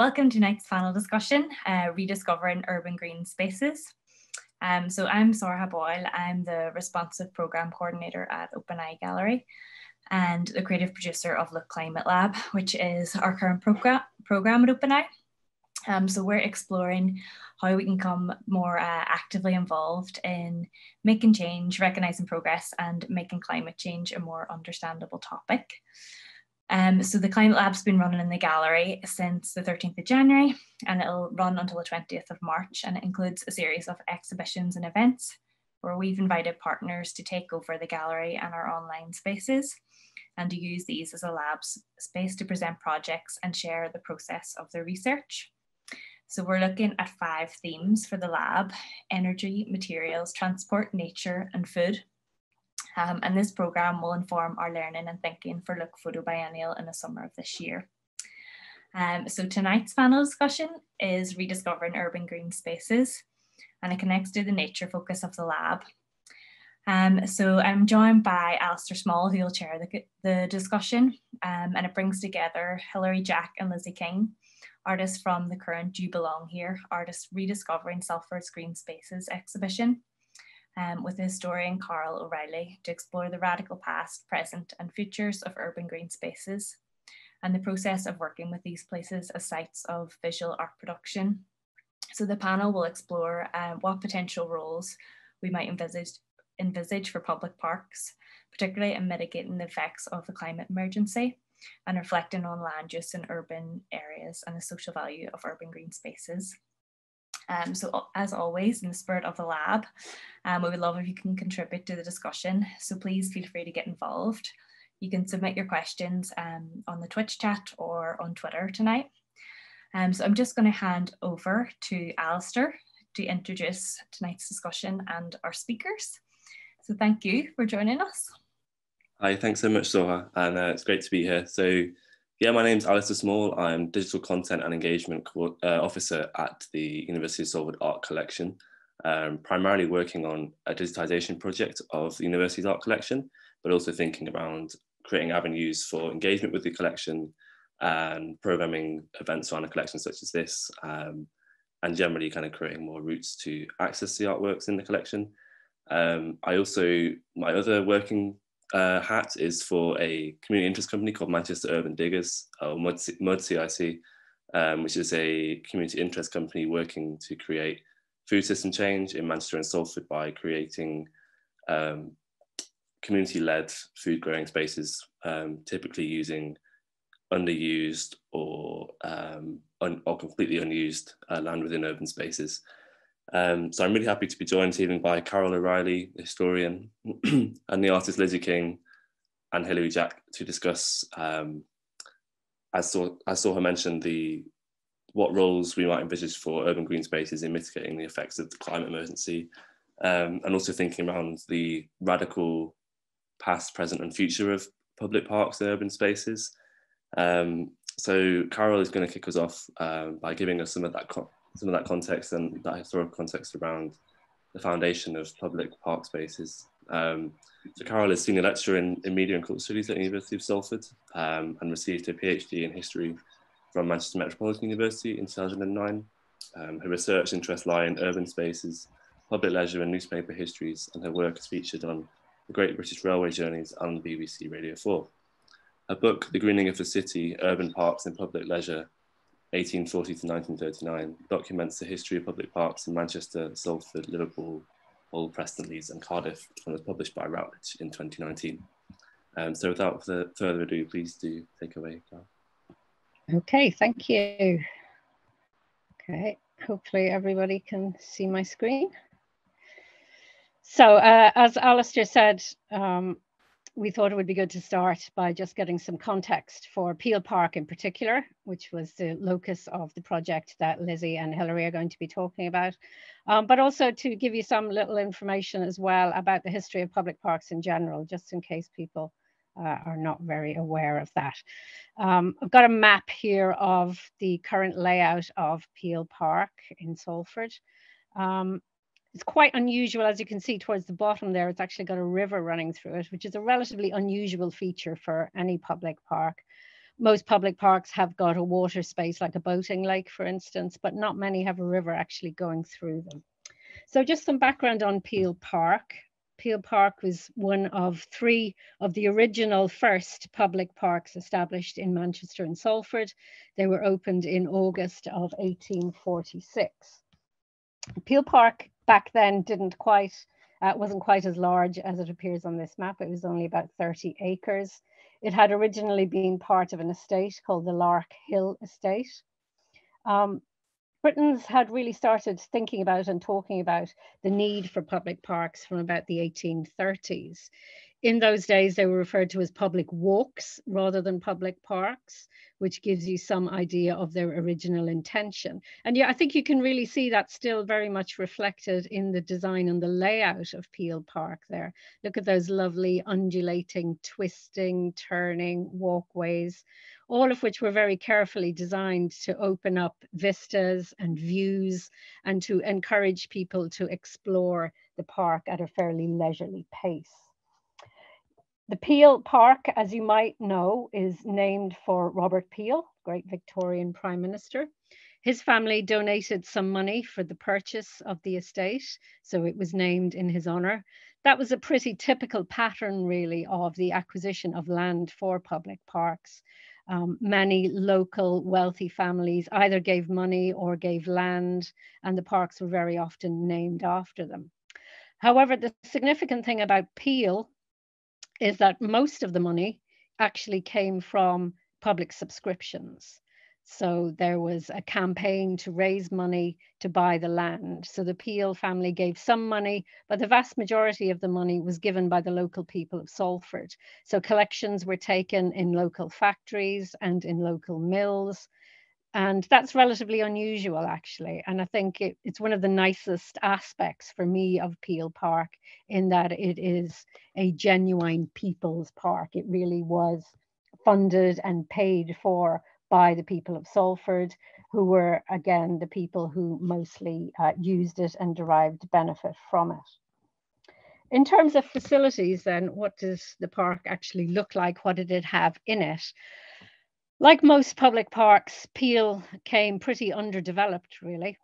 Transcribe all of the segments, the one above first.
Welcome to tonight's panel discussion, Rediscovering Urban Green Spaces. So I'm Sorha Boyle, I'm the Responsive Programme Coordinator at Open Eye Gallery and the creative producer of Look Climate Lab, which is our current programme at Open Eye. So we're exploring how we can become more actively involved in making change, recognising progress and making climate change a more understandable topic. So the Climate Lab's been running in the gallery since the 13th of January and it'll run until the 20th of March, and it includes a series of exhibitions and events where we've invited partners to take over the gallery and our online spaces and to use these as a lab space to present projects and share the process of their research. So we're looking at 5 themes for the lab: energy, materials, transport, nature and food. And this programme will inform our learning and thinking for Look Photo Biennial in the summer of this year. So tonight's panel discussion is Rediscovering Urban Green Spaces, and it connects to the nature focus of the lab. So I'm joined by Alistair Small, who will chair the discussion, and it brings together Hilary Jack and Lizzie King, artists from the current You Belong Here, artists rediscovering Salford's Green Spaces exhibition, with historian Carole O'Reilly, to explore the radical past, present and futures of urban green spaces and the process of working with these places as sites of visual art production. So the panel will explore what potential roles we might envisage for public parks, particularly in mitigating the effects of the climate emergency and reflecting on land use in urban areas and the social value of urban green spaces. So as always, in the spirit of the lab, we would love if you can contribute to the discussion. So please feel free to get involved. You can submit your questions on the Twitch chat or on Twitter tonight. So I'm just going to hand over to Alistair to introduce tonight's discussion and our speakers. So thank you for joining us. Hi, thanks so much, Sorha, and it's great to be here. So yeah, my name's Alistair Small. I'm Digital Content and Engagement Officer at the University of Salford Art Collection, primarily working on a digitisation project of the University's art collection, but also thinking around creating avenues for engagement with the collection and programming events around a collection such as this, and generally kind of creating more routes to access the artworks in the collection. I also, my other working hat is for a community interest company called Manchester Urban Diggers, or MUDCIC, which is a community interest company working to create food system change in Manchester and Salford by creating community-led food growing spaces, typically using underused or completely unused land within urban spaces. So I'm really happy to be joined this evening by Carole O'Reilly, the historian, and the artist Lizzie King and Hilary Jack to discuss, as Sorha mentioned, what roles we might envisage for urban green spaces in mitigating the effects of the climate emergency, and also thinking around the radical past, present and future of public parks and urban spaces. So Carole is going to kick us off by giving us some of that context and that historical context around the foundation of public park spaces. So Carole is senior lecturer in media and cultural studies at the University of Salford, and received her PhD in history from Manchester Metropolitan University in 2009. Her research interests lie in urban spaces, public leisure and newspaper histories, and her work is featured on the Great British Railway Journeys and BBC Radio 4. Her book, The Greening of the City, Urban Parks and Public Leisure, 1840 to 1939, documents the history of public parks in Manchester, Salford, Liverpool, Hull, Preston, Leeds and Cardiff, and was published by Routledge in 2019. So without further ado, please do take away, Carole. Okay, thank you. Okay, hopefully everybody can see my screen. So as Alistair said, we thought it would be good to start by just getting some context for Peel Park in particular, which was the locus of the project that Lizzie and Hilary are going to be talking about, but also to give you some little information as well about the history of public parks in general, just in case people are not very aware of that. I've got a map here of the current layout of Peel Park in Salford. It's quite unusual, as you can see towards the bottom there, it's actually got a river running through it, which is a relatively unusual feature for any public park. Most public parks have got a water space, like a boating lake, for instance, but not many have a river actually going through them. So just some background on Peel Park. Peel Park was one of three of the original first public parks established in Manchester and Salford. They were opened in August of 1846. Peel Park back then wasn't quite as large as it appears on this map. It was only about 30 acres. It had originally been part of an estate called the Lark Hill Estate. Britons had really started thinking about and talking about the need for public parks from about the 1830s. In those days, they were referred to as public walks rather than public parks, which gives you some idea of their original intention. And yeah, I think you can really see that still very much reflected in the design and the layout of Peel Park there. Look at those lovely undulating, twisting, turning walkways, all of which were very carefully designed to open up vistas and views and to encourage people to explore the park at a fairly leisurely pace. The Peel Park, as you might know, is named for Robert Peel, great Victorian Prime Minister. His family donated some money for the purchase of the estate, so it was named in his honor. That was a pretty typical pattern, really, of the acquisition of land for public parks. Many local wealthy families either gave money or gave land, and the parks were very often named after them. However, the significant thing about Peel is that most of the money actually came from public subscriptions. So there was a campaign to raise money to buy the land. So the Peel family gave some money, but the vast majority of the money was given by the local people of Salford. So collections were taken in local factories and in local mills. And that's relatively unusual, actually. And I think it's one of the nicest aspects for me of Peel Park, in that it is a genuine people's park. It really was funded and paid for by the people of Salford, who were, again, the people who mostly used it and derived benefit from it. In terms of facilities, then, what does the park actually look like? What did it have in it? Like most public parks, Peel came pretty underdeveloped, really.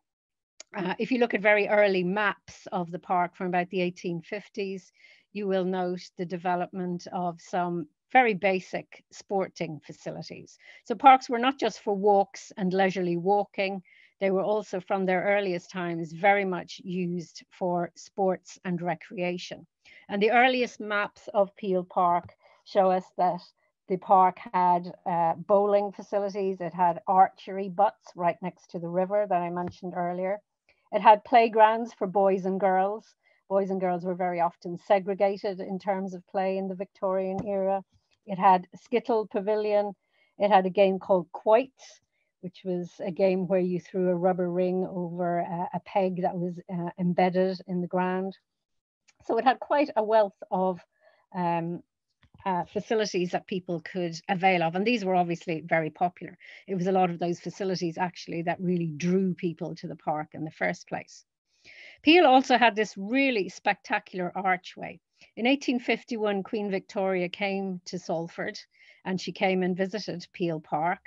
If you look at very early maps of the park from about the 1850s, you will note the development of some very basic sporting facilities. So parks were not just for walks and leisurely walking, they were also, from their earliest times, very much used for sports and recreation. And the earliest maps of Peel Park show us that the park had bowling facilities, it had archery butts right next to the river that I mentioned earlier. It had playgrounds for boys and girls. Boys and girls were very often segregated in terms of play in the Victorian era. It had a skittle pavilion. It had a game called quoits, which was a game where you threw a rubber ring over a peg that was embedded in the ground. So it had quite a wealth of facilities that people could avail of. And these were obviously very popular. It was a lot of those facilities actually that really drew people to the park in the first place. Peel also had this really spectacular archway. In 1851, Queen Victoria came to Salford and she came and visited Peel Park.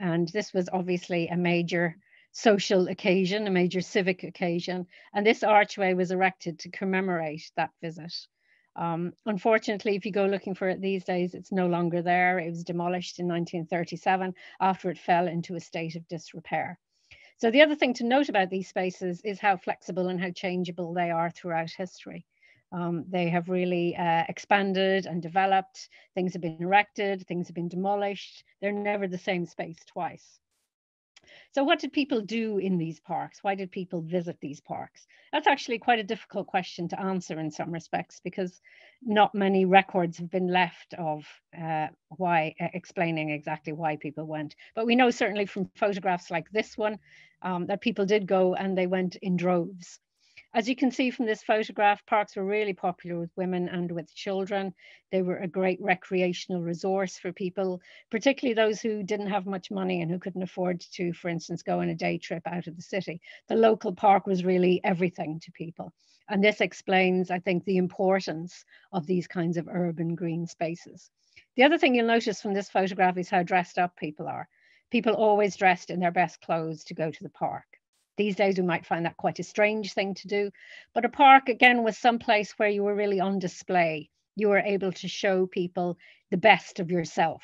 And this was obviously a major social occasion, a major civic occasion. And this archway was erected to commemorate that visit. Unfortunately, if you go looking for it these days, it's no longer there. It was demolished in 1937 after it fell into a state of disrepair. So the other thing to note about these spaces is how flexible and how changeable they are throughout history. They have really expanded and developed. Things have been erected, things have been demolished. They're never the same space twice. So what did people do in these parks? Why did people visit these parks? That's actually quite a difficult question to answer in some respects, because not many records have been left of explaining exactly why people went. But we know certainly from photographs like this one that people did go, and they went in droves. As you can see from this photograph, parks were really popular with women and with children. They were a great recreational resource for people, particularly those who didn't have much money and who couldn't afford to, for instance, go on a day trip out of the city. The local park was really everything to people. And this explains, I think, the importance of these kinds of urban green spaces. The other thing you'll notice from this photograph is how dressed up people are. People always dressed in their best clothes to go to the park. These days, we might find that quite a strange thing to do, but a park, again, was some place where you were really on display. You were able to show people the best of yourself.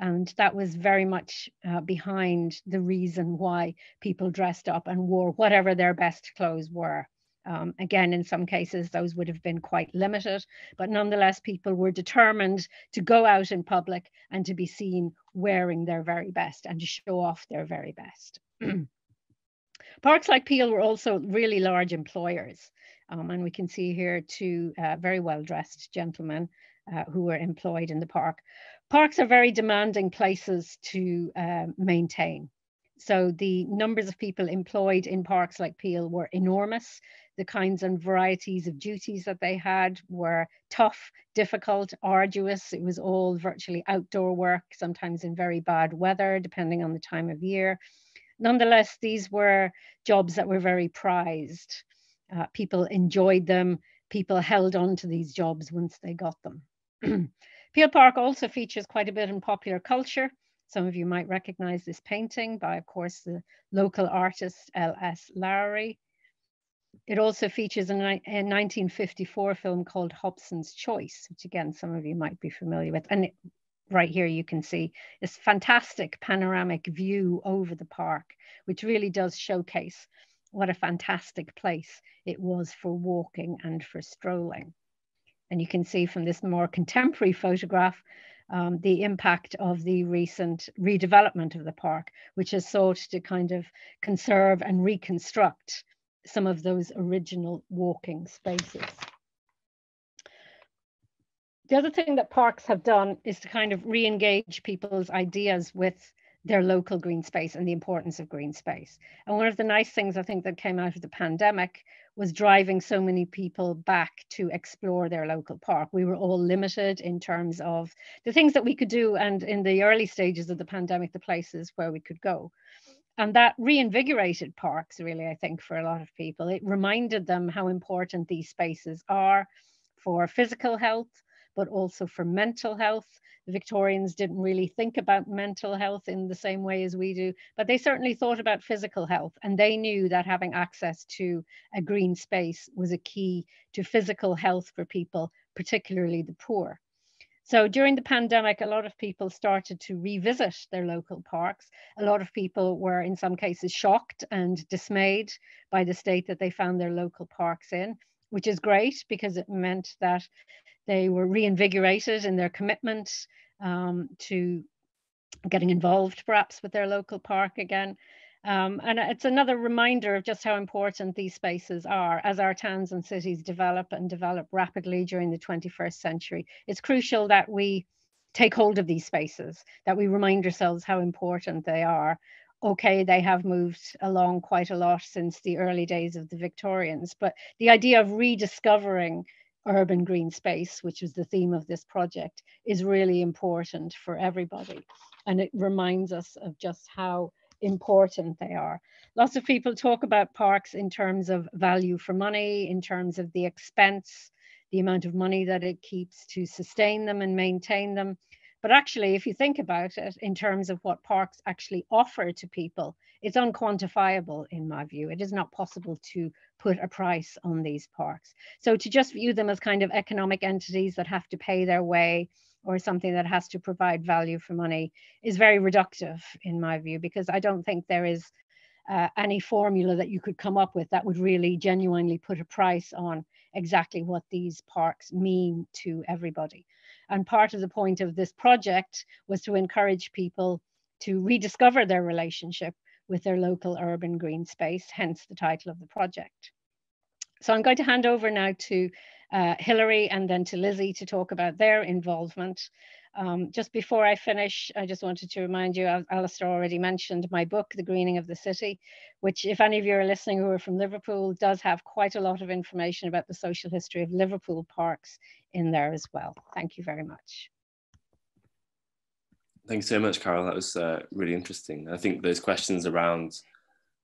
And that was very much behind the reason why people dressed up and wore whatever their best clothes were. Again, in some cases, those would have been quite limited, but nonetheless, people were determined to go out in public and to be seen wearing their very best and to show off their very best. Parks like Peel were also really large employers. And we can see here two very well-dressed gentlemen who were employed in the park. Parks are very demanding places to maintain. So the numbers of people employed in parks like Peel were enormous. The kinds and varieties of duties that they had were tough, difficult, arduous. It was all virtually outdoor work, sometimes in very bad weather, depending on the time of year. Nonetheless, these were jobs that were very prized. People enjoyed them. People held on to these jobs once they got them. Peel Park also features quite a bit in popular culture. Some of you might recognize this painting by, of course, the local artist L.S. Lowry. It also features a 1954 film called Hobson's Choice, which again, some of you might be familiar with. And right here you can see this fantastic panoramic view over the park, which really does showcase what a fantastic place it was for walking and for strolling. And you can see from this more contemporary photograph, the impact of the recent redevelopment of the park, which has sought to kind of conserve and reconstruct some of those original walking spaces. The other thing that parks have done is to kind of re-engage people's ideas with their local green space and the importance of green space. And one of the nice things I think that came out of the pandemic was driving so many people back to explore their local park. We were all limited in terms of the things that we could do, and in the early stages of the pandemic, the places where we could go. And that reinvigorated parks really, I think, for a lot of people. It reminded them how important these spaces are for physical health, but also for mental health. The Victorians didn't really think about mental health in the same way as we do, but they certainly thought about physical health, and they knew that having access to a green space was a key to physical health for people, particularly the poor. So during the pandemic, a lot of people started to revisit their local parks. A lot of people were in some cases shocked and dismayed by the state that they found their local parks in, which is great because it meant that they were reinvigorated in their commitment to getting involved perhaps with their local park again. And it's another reminder of just how important these spaces are. As our towns and cities develop and develop rapidly during the 21st century, it's crucial that we take hold of these spaces, that we remind ourselves how important they are. Okay, they have moved along quite a lot since the early days of the Victorians, but the idea of rediscovering urban green space, which was the theme of this project, is really important for everybody. And it reminds us of just how important they are. Lots of people talk about parks in terms of value for money, in terms of the expense, the amount of money that it keeps to sustain them and maintain them. But actually, if you think about it, in terms of what parks actually offer to people, it's unquantifiable in my view. It is not possible to put a price on these parks. So to just view them as kind of economic entities that have to pay their way or something that has to provide value for money is very reductive in my view, because I don't think there is any formula that you could come up with that would really genuinely put a price on exactly what these parks mean to everybody. And part of the point of this project was to encourage people to rediscover their relationship with their local urban green space, hence the title of the project. So I'm going to hand over now to Hilary and then to Lizzie to talk about their involvement. Just before I finish, I just wanted to remind you, Alistair already mentioned my book, The Greening of the City, which if any of you are listening who are from Liverpool, does have quite a lot of information about the social history of Liverpool parks in there as well. Thank you very much. Thanks so much, Carole. That was really interesting. I think those questions around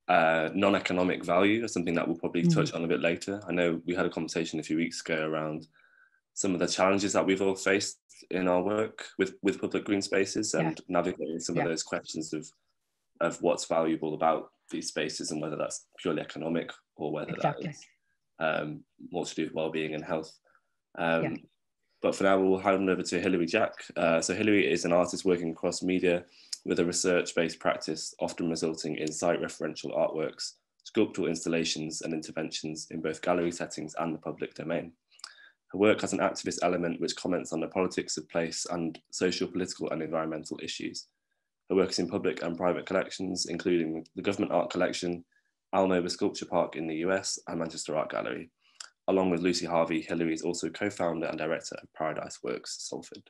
non-economic value is something that we'll probably touch on a bit later. I know we had a conversation a few weeks ago around some of the challenges that we've all faced in our work with public green spaces and navigating some of those questions of what's valuable about these spaces and whether that's purely economic or whether that is more to do with well-being and health. But for now, we'll hand over to Hilary Jack. So Hilary is an artist working across media with a research-based practice, often resulting in site-referential artworks, sculptural installations and interventions in both gallery settings and the public domain. Her work has an activist element which comments on the politics of place and social, political and environmental issues. Her work is in public and private collections, including the Government Art Collection, Alnova Sculpture Park in the US and Manchester Art Gallery. Along with Lucy Harvey, Hilary is also co-founder and director of Paradise Works, Salford.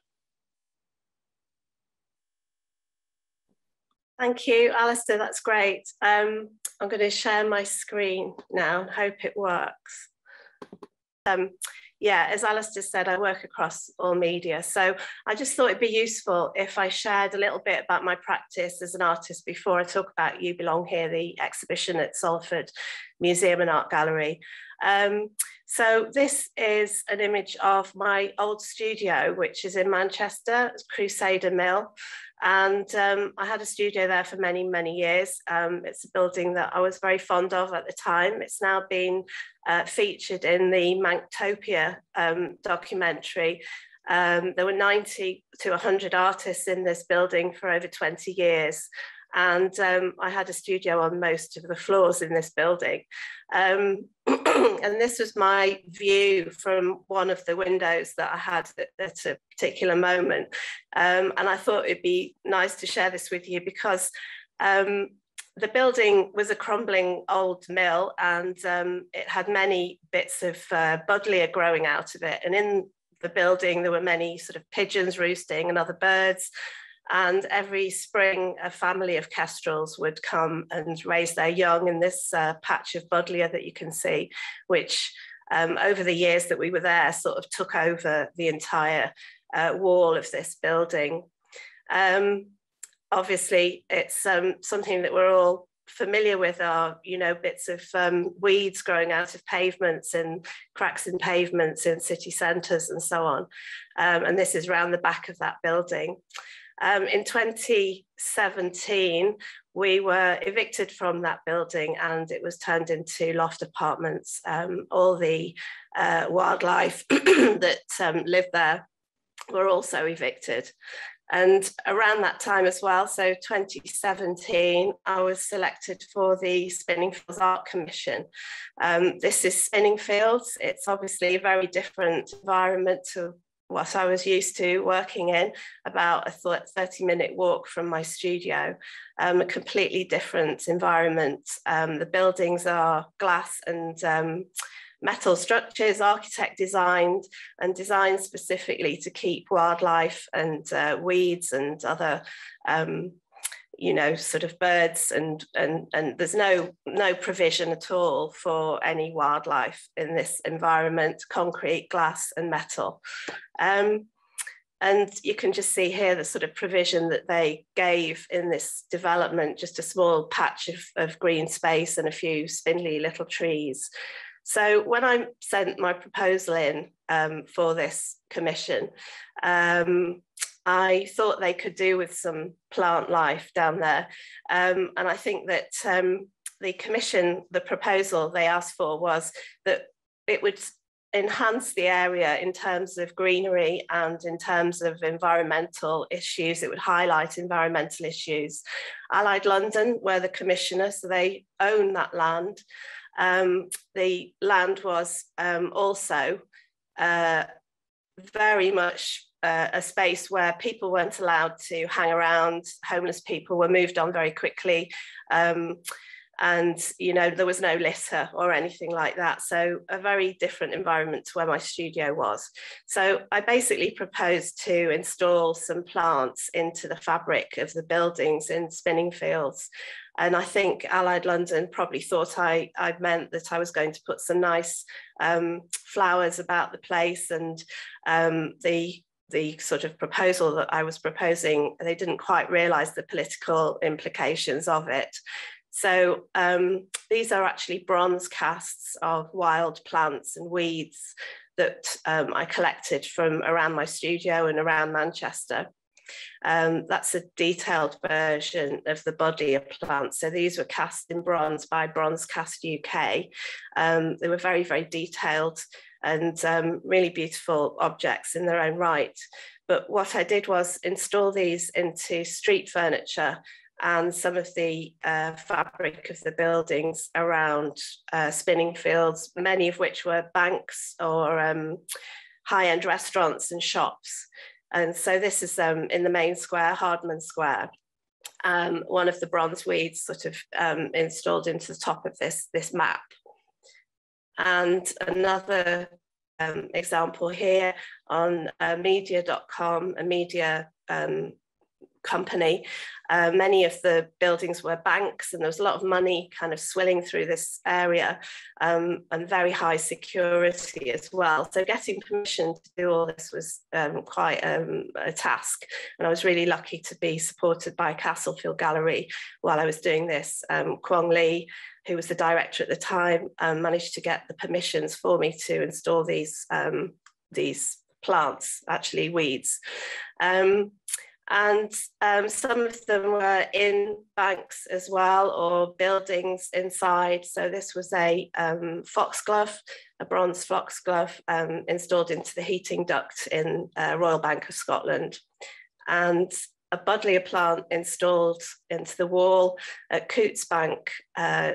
Thank you, Alistair, that's great. I'm going to share my screen now and hope it works. Yeah, as Alistair said, I work across all media. So I just thought it'd be useful if I shared a little bit about my practice as an artist before I talk about You Belong Here, the exhibition at Salford Museum and Art Gallery. So this is an image of my old studio, which is in Manchester, Crusader Mill. And I had a studio there for many, many years. It's a building that I was very fond of at the time. It's now been featured in the Manctopia documentary. There were 90 to 100 artists in this building for over 20 years. And I had a studio on most of the floors in this building. And this was my view from one of the windows that I had at a particular moment. And I thought it'd be nice to share this with you because the building was a crumbling old mill and it had many bits of buddleia growing out of it. And in the building, there were many sort of pigeons roosting and other birds. And every spring, a family of kestrels would come and raise their young in this patch of buddleia that you can see, which over the years that we were there sort of took over the entire wall of this building. Obviously, it's something that we're all familiar with, are, you know, bits of weeds growing out of pavements and cracks in pavements in city centres and so on. And this is round the back of that building. In 2017, we were evicted from that building and it was turned into loft apartments. All the wildlife that lived there were also evicted. And around that time as well, so 2017, I was selected for the Spinningfields Art Commission. This is Spinningfields. It's obviously a very different environment to what I was used to working in, about a 30-minute walk from my studio, a completely different environment. The buildings are glass and metal structures, architect designed and designed specifically to keep wildlife and weeds and other you know, sort of birds, and there's no provision at all for any wildlife in this environment, concrete, glass and metal. And you can just see here the sort of provision that they gave in this development, just a small patch of green space and a few spindly little trees. So when I sent my proposal in for this commission, I thought they could do with some plant life down there. And I think that the commission, the proposal they asked for was that it would enhance the area in terms of greenery and in terms of environmental issues. It would highlight environmental issues. Allied London were the commissioner, so they own that land. The land was also very much a space where people weren't allowed to hang around. Homeless people were moved on very quickly. And, you know, there was no litter or anything like that. So a very different environment to where my studio was. So I basically proposed to install some plants into the fabric of the buildings in Spinningfields. And I think Allied London probably thought I meant that I was going to put some nice flowers about the place, and the sort of proposal that I was proposing, they didn't quite realise the political implications of it. So these are actually bronze casts of wild plants and weeds that I collected from around my studio and around Manchester. That's a detailed version of the body of plants. So these were cast in bronze by Bronze Cast UK. They were very, very detailed and really beautiful objects in their own right. But what I did was install these into street furniture and some of the fabric of the buildings around Spinningfields, many of which were banks or high-end restaurants and shops. And so this is in the main square, Hardman Square, one of the bronze weeds sort of installed into the top of this map. And another example here on media.com, a media company. Many of the buildings were banks, and there was a lot of money kind of swilling through this area, and very high security as well. So getting permission to do all this was quite a task, and I was really lucky to be supported by Castlefield Gallery while I was doing this. Kwong Lee, who was the director at the time, managed to get the permissions for me to install these plants, actually weeds. And some of them were in banks as well, or buildings inside. So this was a foxglove, a bronze foxglove installed into the heating duct in Royal Bank of Scotland, and a buddleia plant installed into the wall at Coutts Bank,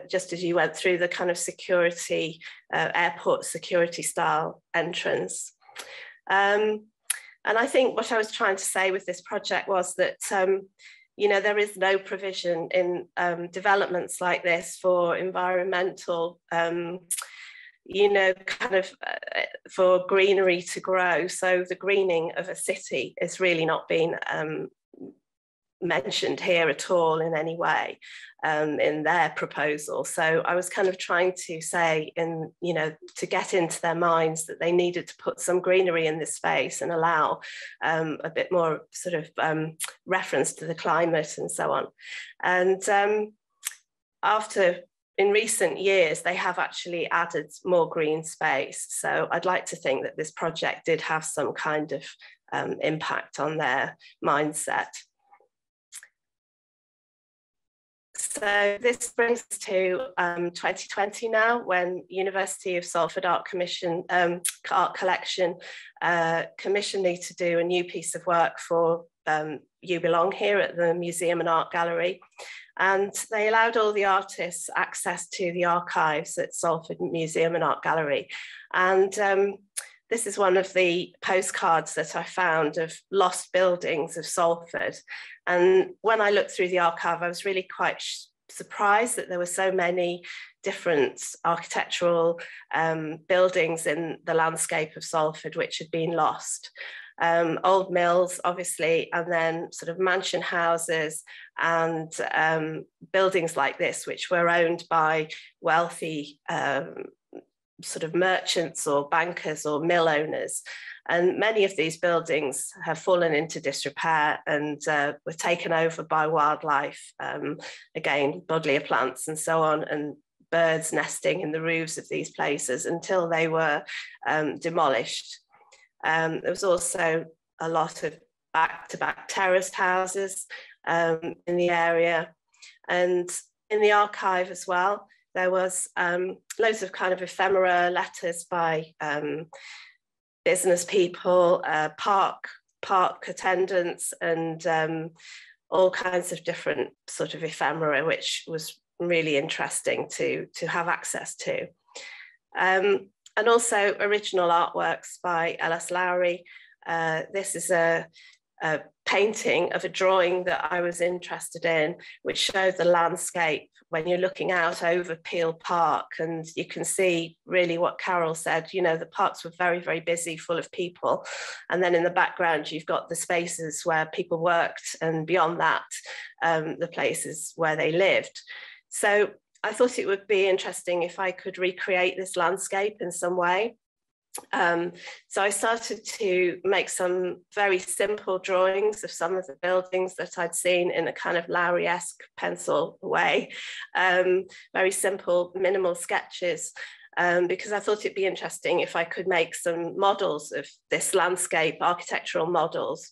just as you went through the kind of security, airport security style entrance. And I think what I was trying to say with this project was that, you know, there is no provision in developments like this for environmental, you know, kind of for greenery to grow. So the greening of a city is really not being mentioned here at all in any way in their proposal. So I was kind of trying to say, in, you know, to get into their minds that they needed to put some greenery in this space and allow a bit more sort of reference to the climate and so on. And after, in recent years, they have actually added more green space. So I'd like to think that this project did have some kind of impact on their mindset. So this brings us to 2020 now, when University of Salford Art Collection commissioned me to do a new piece of work for You Belong Here at the Museum and Art Gallery. And they allowed all the artists access to the archives at Salford Museum and Art Gallery. And this is one of the postcards that I found of lost buildings of Salford. And when I looked through the archive, I was really quite surprised that there were so many different architectural buildings in the landscape of Salford which had been lost. Old mills, obviously, and then sort of mansion houses and buildings like this, which were owned by wealthy sort of merchants or bankers or mill owners. And many of these buildings have fallen into disrepair and were taken over by wildlife, again, buddleia plants and so on, and birds nesting in the roofs of these places until they were demolished. There was also a lot of back-to-back terraced houses in the area. And in the archive as well, there was loads of kind of ephemera, letters by business people, park attendants, and all kinds of different sort of ephemera, which was really interesting to have access to. And also original artworks by L.S. Lowry. This is a painting of a drawing that I was interested in, which showed the landscape when you're looking out over Peel Park, and you can see really what Carole said, you know, the parks were very, very busy, full of people. And then in the background, you've got the spaces where people worked, and beyond that, the places where they lived. So I thought it would be interesting if I could recreate this landscape in some way. So I started to make some very simple drawings of some of the buildings that I'd seen in a kind of Lowry-esque pencil way, very simple, minimal sketches. because I thought it'd be interesting if I could make some models of this landscape, architectural models.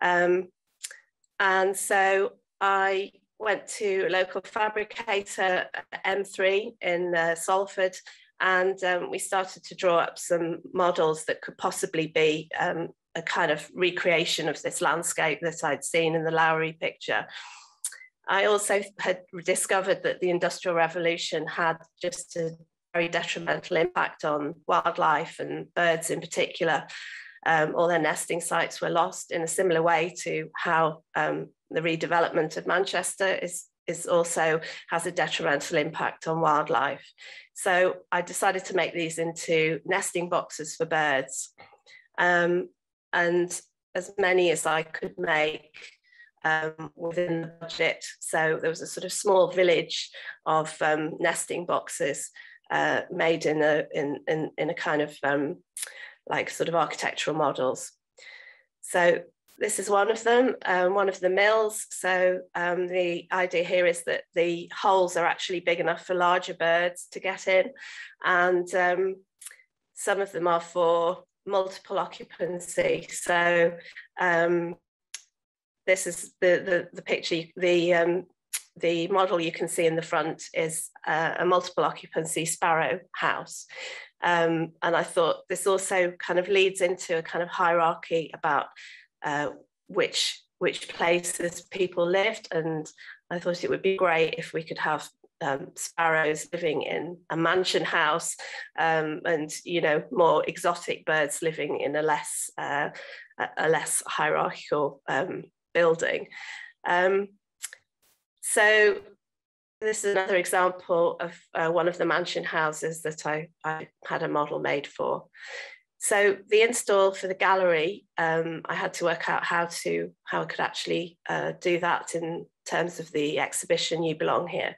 And so I went to a local fabricator, M3 in Salford, and we started to draw up some models that could possibly be a kind of recreation of this landscape that I'd seen in the Lowry picture. I also had discovered that the Industrial Revolution had just a very detrimental impact on wildlife and birds in particular. All their nesting sites were lost in a similar way to how the redevelopment of Manchester is also has a detrimental impact on wildlife. So I decided to make these into nesting boxes for birds. And as many as I could make within the budget. So there was a sort of small village of nesting boxes made in a kind of like sort of architectural models. So this is one of them, one of the mills. So the idea here is that the holes are actually big enough for larger birds to get in. And some of them are for multiple occupancy. So this is the picture, the model you can see in the front is a multiple occupancy sparrow house. And I thought this also kind of leads into a kind of hierarchy about which places people lived. And I thought it would be great if we could have sparrows living in a mansion house and, you know, more exotic birds living in a less hierarchical building. So this is another example of one of the mansion houses that I had a model made for. So the install for the gallery, I had to work out how I could actually do that in terms of the exhibition You Belong Here.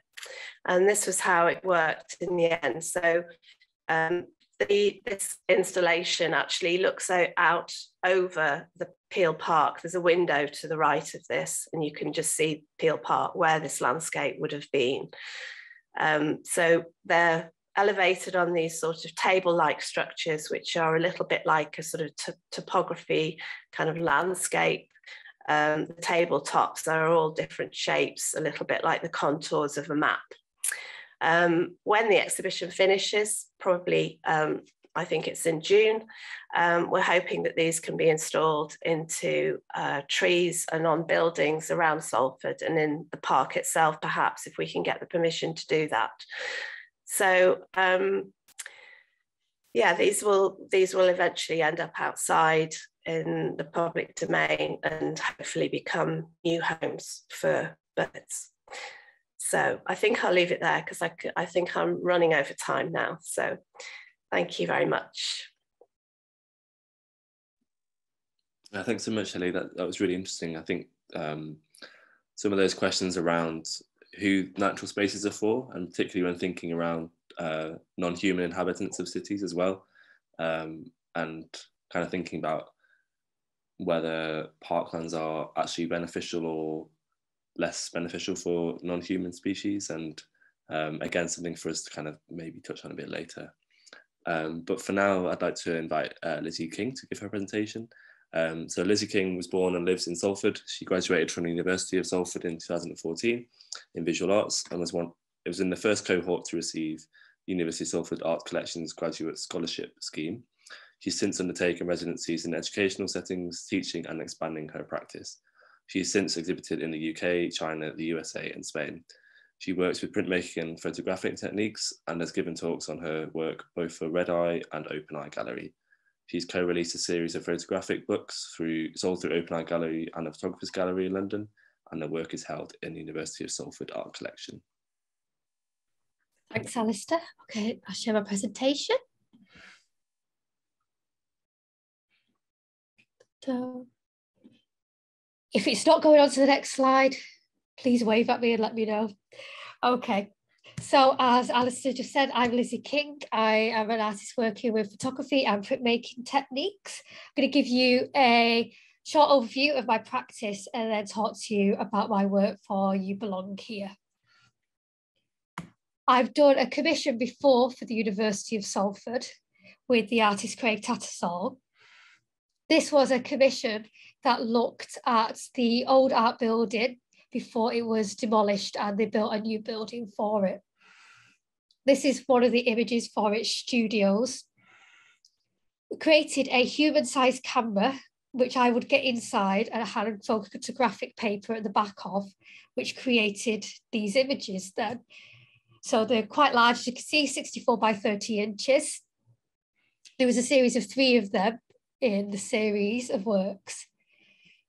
And this was how it worked in the end. So this installation actually looks out over the Peel Park. There's a window to the right of this, and you can just see Peel Park, where this landscape would have been. So they're elevated on these sort of table-like structures, which are a little bit like a sort of topography kind of landscape. The tabletops are all different shapes, a little bit like the contours of a map. When the exhibition finishes, probably, I think it's in June, we're hoping that these can be installed into trees and on buildings around Salford and in the park itself, perhaps, if we can get the permission to do that. So, yeah, these will eventually end up outside in the public domain and hopefully become new homes for birds. So I think I'll leave it there because I think I'm running over time now. So thank you very much. Thanks so much, Hilary. That was really interesting. I think some of those questions around who natural spaces are for, and particularly when thinking around non-human inhabitants of cities as well, and kind of thinking about whether parklands are actually beneficial or less beneficial for non-human species, and again, something for us to kind of maybe touch on a bit later. But for now, I'd like to invite Lizzie King to give her presentation. So Lizzie King was born and lives in Salford. She graduated from the University of Salford in 2014 in visual arts, and was in the first cohort to receive University of Salford Art Collections Graduate Scholarship Scheme. She's since undertaken residencies in educational settings, teaching and expanding her practice. She's since exhibited in the UK, China, the USA and Spain. She works with printmaking and photographic techniques and has given talks on her work both for Red Eye and Open Eye Gallery. She's co-released a series of photographic books sold through Open Eye Gallery and the Photographer's Gallery in London, and her work is held in the University of Salford Art Collection. Thanks, Alistair. Okay, I'll share my presentation. So, if it's not going on to the next slide, please wave at me and let me know. Okay, so as Alistair just said, I'm Lizzie King. I am an artist working with photography and printmaking techniques. I'm going to give you a short overview of my practice and then talk to you about my work for You Belong Here. I've done a commission before for the University of Salford with the artist Craig Tattersall. This was a commission that looked at the old art building before it was demolished and they built a new building for it. This is one of the images for its studios. We created a human-sized camera, which I would get inside, and I had a photographic paper at the back of, which created these images then. So they're quite large, as you can see, 64 by 30 inches. There was a series of 3 of them in the series of works.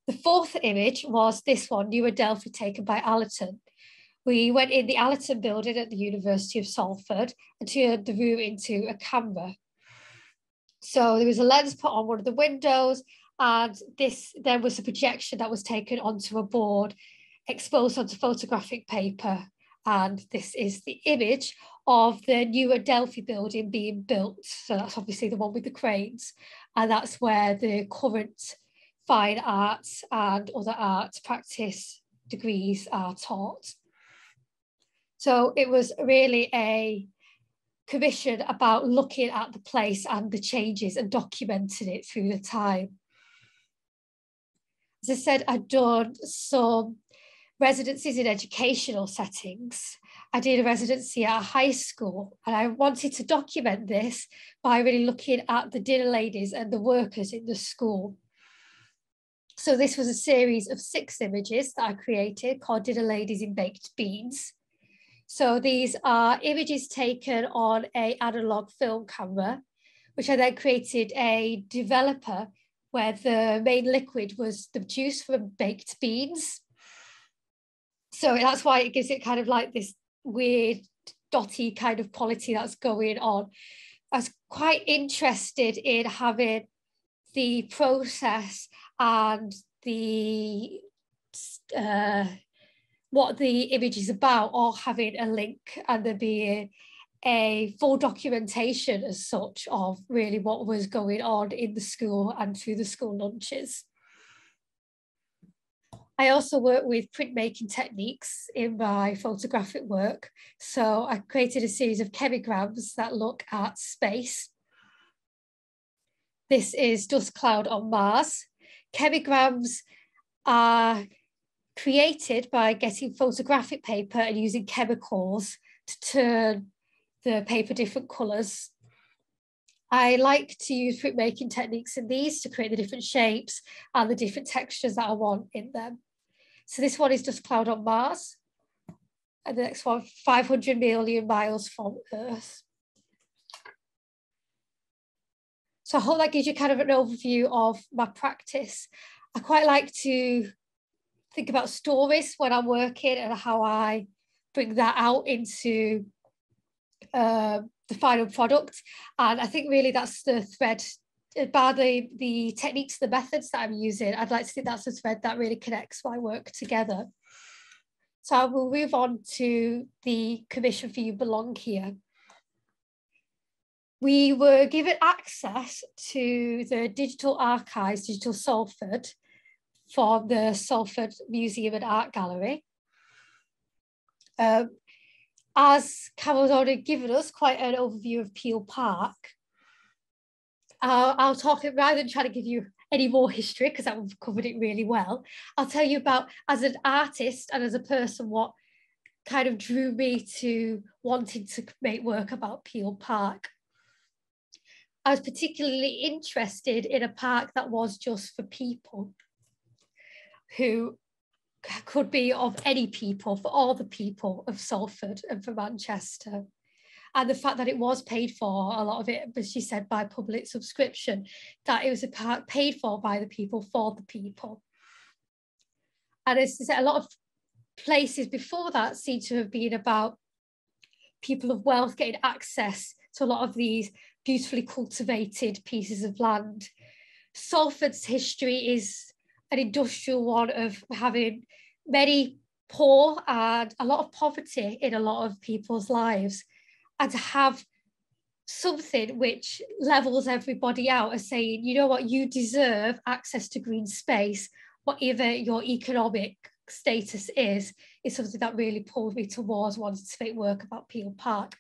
The 4th image was this one, New Adelphi, taken by Allerton. We went in the Allerton building at the University of Salford and turned the room into a camera. So there was a lens put on one of the windows, and this then was a projection that was taken onto a board, exposed onto photographic paper. And this is the image of the new Adelphi building being built. So that's obviously the one with the cranes. And that's where the current fine arts and other arts practice degrees are taught. So it was really a commission about looking at the place and the changes and documenting it through the time. As I said, I'd done some residencies in educational settings. I did a residency at a high school, and I wanted to document this by really looking at the dinner ladies and the workers in the school. So this was a series of 6 images that I created called Dinner Ladies in Baked Beans. So these are images taken on an analog film camera, which I then created a developer where the main liquid was the juice from baked beans. So that's why it gives it kind of like this weird dotty kind of quality that's going on. I was quite interested in having the process and the what the image is about, or having a link and there being a full documentation as such of really what was going on in the school and through the school lunches. I also work with printmaking techniques in my photographic work. So I created a series of chemigrams that look at space. This is Dust Cloud on Mars. Chemigrams are created by getting photographic paper and using chemicals to turn the paper different colours. I like to use printmaking techniques in these to create the different shapes and the different textures that I want in them. So this one is Dust Cloud on Mars, and the next one, 500 million miles from Earth. So I hope that gives you kind of an overview of my practice. I quite like to think about stories when I'm working and how I bring that out into the final product. And I think really that's the thread, by the techniques, the methods that I'm using, I'd like to think that's the thread that really connects my work together. So I will move on to the commission for You Belong Here. We were given access to the digital archives, Digital Salford, from the Salford Museum and Art Gallery. As Carole's already given us quite an overview of Peel Park, I'll talk, rather than try to give you any more history, because I've covered it really well, I'll tell you about, as an artist and as a person, what kind of drew me to wanting to make work about Peel Park. I was particularly interested in a park that was just for people, who could be of any people, for all the people of Salford and for Manchester. And the fact that it was paid for, a lot of it, as she said, by public subscription, that it was a park paid for by the people, for the people. And as I said, a lot of places before that seem to have been about people of wealth getting access to a lot of these beautifully cultivated pieces of land. Salford's history is an industrial one of having many poor and a lot of poverty in a lot of people's lives, and to have something which levels everybody out as saying, you know what, you deserve access to green space, whatever your economic status is. is something that really pulled me towards wanting to make work about Peel Park.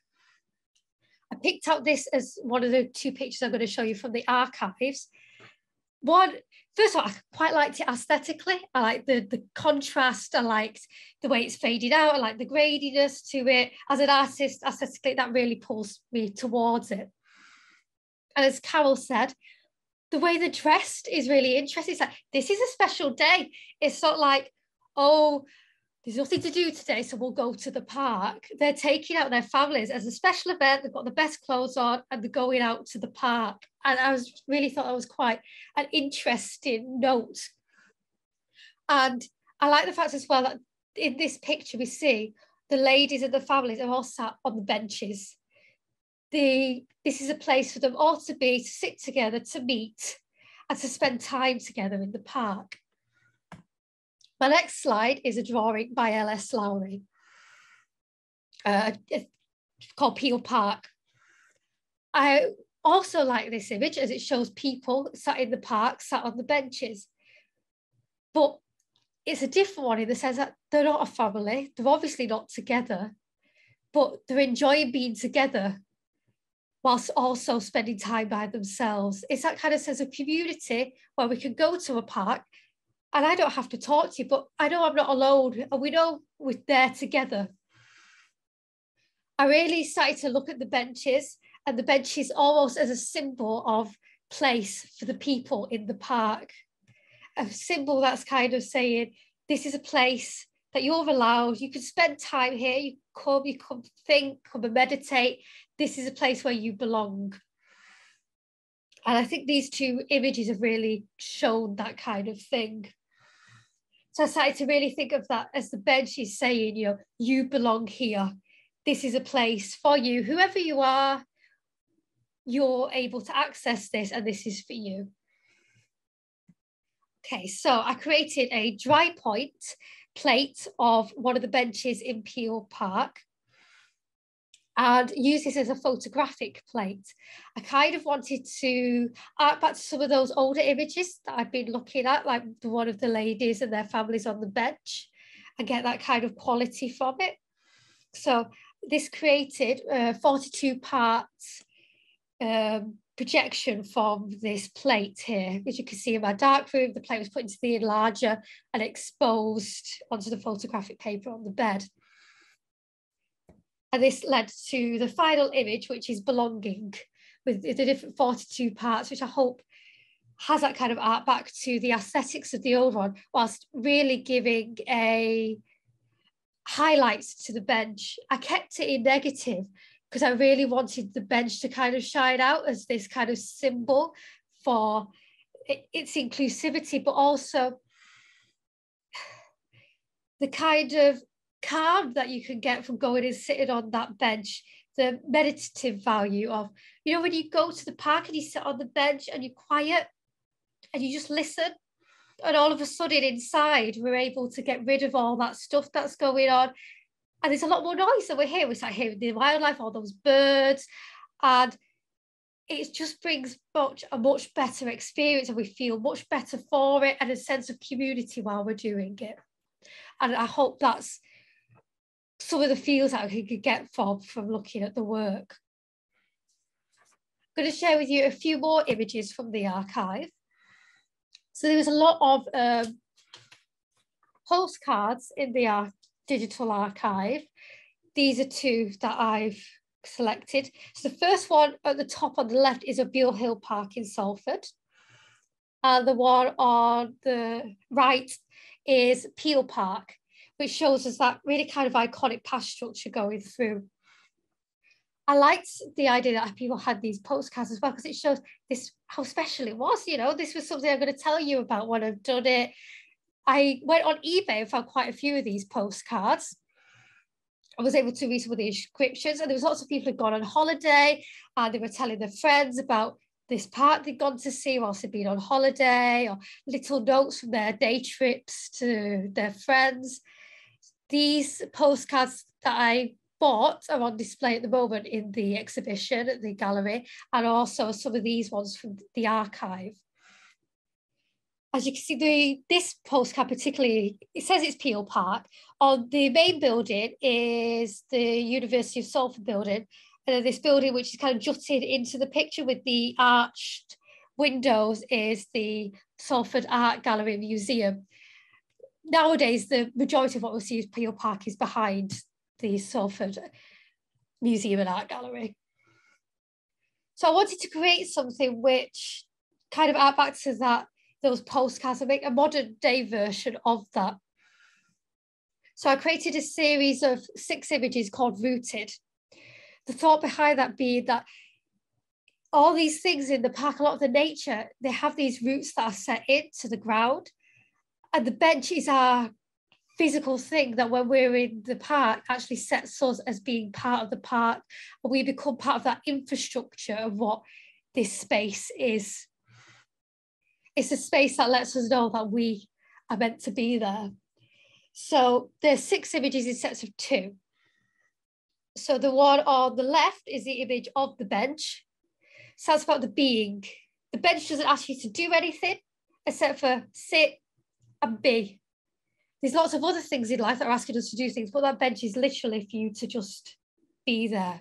I picked out this as one of the two pictures I'm going to show you from the archives. One, first of all, I quite liked it aesthetically. I liked the contrast, I liked the way it's faded out, I liked the graininess to it. As an artist, aesthetically, that really pulls me towards it. And as Carole said, the way they're dressed is really interesting. It's like, this is a special day. It's not like, oh, there's nothing to do today, so we'll go to the park. They're taking out their families as a special event. They've got the best clothes on and they're going out to the park. And I was really thought that was quite an interesting note. And I like the fact as well that in this picture we see the ladies and the families are all sat on the benches. This is a place for them all to be, to sit together, to meet and to spend time together in the park. My next slide is a drawing by L.S. Lowry called Peel Park. I also like this image as it shows people sat in the park, sat on the benches. But it's a different one in the sense that they're not a family, they're obviously not together, but they're enjoying being together whilst also spending time by themselves. It's that kind of sense of community where we can go to a park and I don't have to talk to you, but I know I'm not alone and we know we're there together. I really started to look at the benches and the benches almost as a symbol of place for the people in the park. A symbol that's kind of saying, this is a place that you're allowed, you can spend time here, you come think, come and meditate. This is a place where you belong. And I think these two images have really shown that kind of thing. So I started to really think of that as the bench is saying, you know, you belong here. This is a place for you. Whoever you are, you're able to access this and this is for you. Okay, so I created a dry point plate of one of the benches in Peel Park and use this as a photographic plate. I kind of wanted to art back to some of those older images that I've been looking at, like the one of the ladies and their families on the bench, and get that kind of quality from it. So this created a 42-part projection from this plate here. As you can see in my dark room, the plate was put into the enlarger and exposed onto the photographic paper on the bed. And this led to the final image, which is belonging, with the different 42 parts, which I hope has that kind of art back to the aesthetics of the old one, whilst really giving a highlights to the bench. I kept it in negative because I really wanted the bench to kind of shine out as this kind of symbol for its inclusivity, but also the kind of calm that you can get from going and sitting on that bench, the meditative value of, you know, when you go to the park and you sit on the bench and you're quiet and you just listen, and all of a sudden inside we're able to get rid of all that stuff that's going on and there's a lot more noise that we're hearing. We start hearing the wildlife, all those birds, and it just brings a much better experience and we feel much better for it and a sense of community while we're doing it. And I hope that's some of the feels that I could get from looking at the work. I'm going to share with you a few more images from the archive. So there was a lot of postcards in the digital archive. These are two that I've selected. So the first one at the top on the left is Obeale Hill Park in Salford. And the one on the right is Peel Park, which shows us that really kind of iconic past structure going through. I liked the idea that people had these postcards as well, because it shows this, how special it was. You know, this was something I'm going to tell you about when I've done it. I went on eBay and found quite a few of these postcards. I was able to read some of the inscriptions, and there was lots of people who'd gone on holiday and they were telling their friends about this park they'd gone to see whilst they'd been on holiday, or little notes from their day trips to their friends. These postcards that I bought are on display at the moment in the exhibition at the gallery, and also some of these ones from the archive. as you can see, this postcard particularly, it says it's Peel Park. On the main building is the University of Salford building, and then this building, which is kind of jutted into the picture with the arched windows, is the Salford Art Gallery Museum. Nowadays, the majority of what we see as Peel Park is behind the Salford Museum and Art Gallery. So I wanted to create something which kind of add back to that, those postcards, and make a modern day version of that. So I created a series of 6 images called Rooted. The thought behind that being that all these things in the park, a lot of the nature, they have these roots that are set into the ground, and the bench is our physical thing that when we're in the park actually sets us as being part of the park, and we become part of that infrastructure of what this space is. It's a space that lets us know that we are meant to be there. So there's 6 images in sets of 2. So the one on the left is the image of the bench. So that's about the being. The bench doesn't ask you to do anything except for sit and be. There's lots of other things in life that are asking us to do things, but that bench is literally for you to just be there.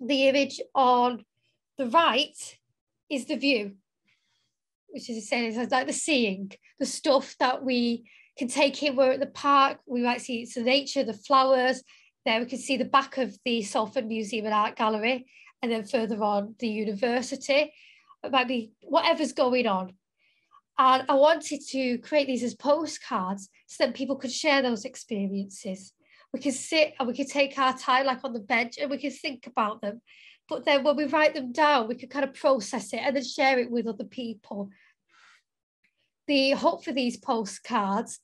The image on the right is the view, which is like the seeing, the stuff that we can take in. We're at the park, we might see it's the nature, the flowers. There we can see the back of the Salford Museum and Art Gallery, and then further on the university. It might be whatever's going on. And I wanted to create these as postcards so that people could share those experiences. We can sit and we can take our time, like on the bench, and we can think about them. But then when we write them down, we can kind of process it and then share it with other people. The hope for these postcards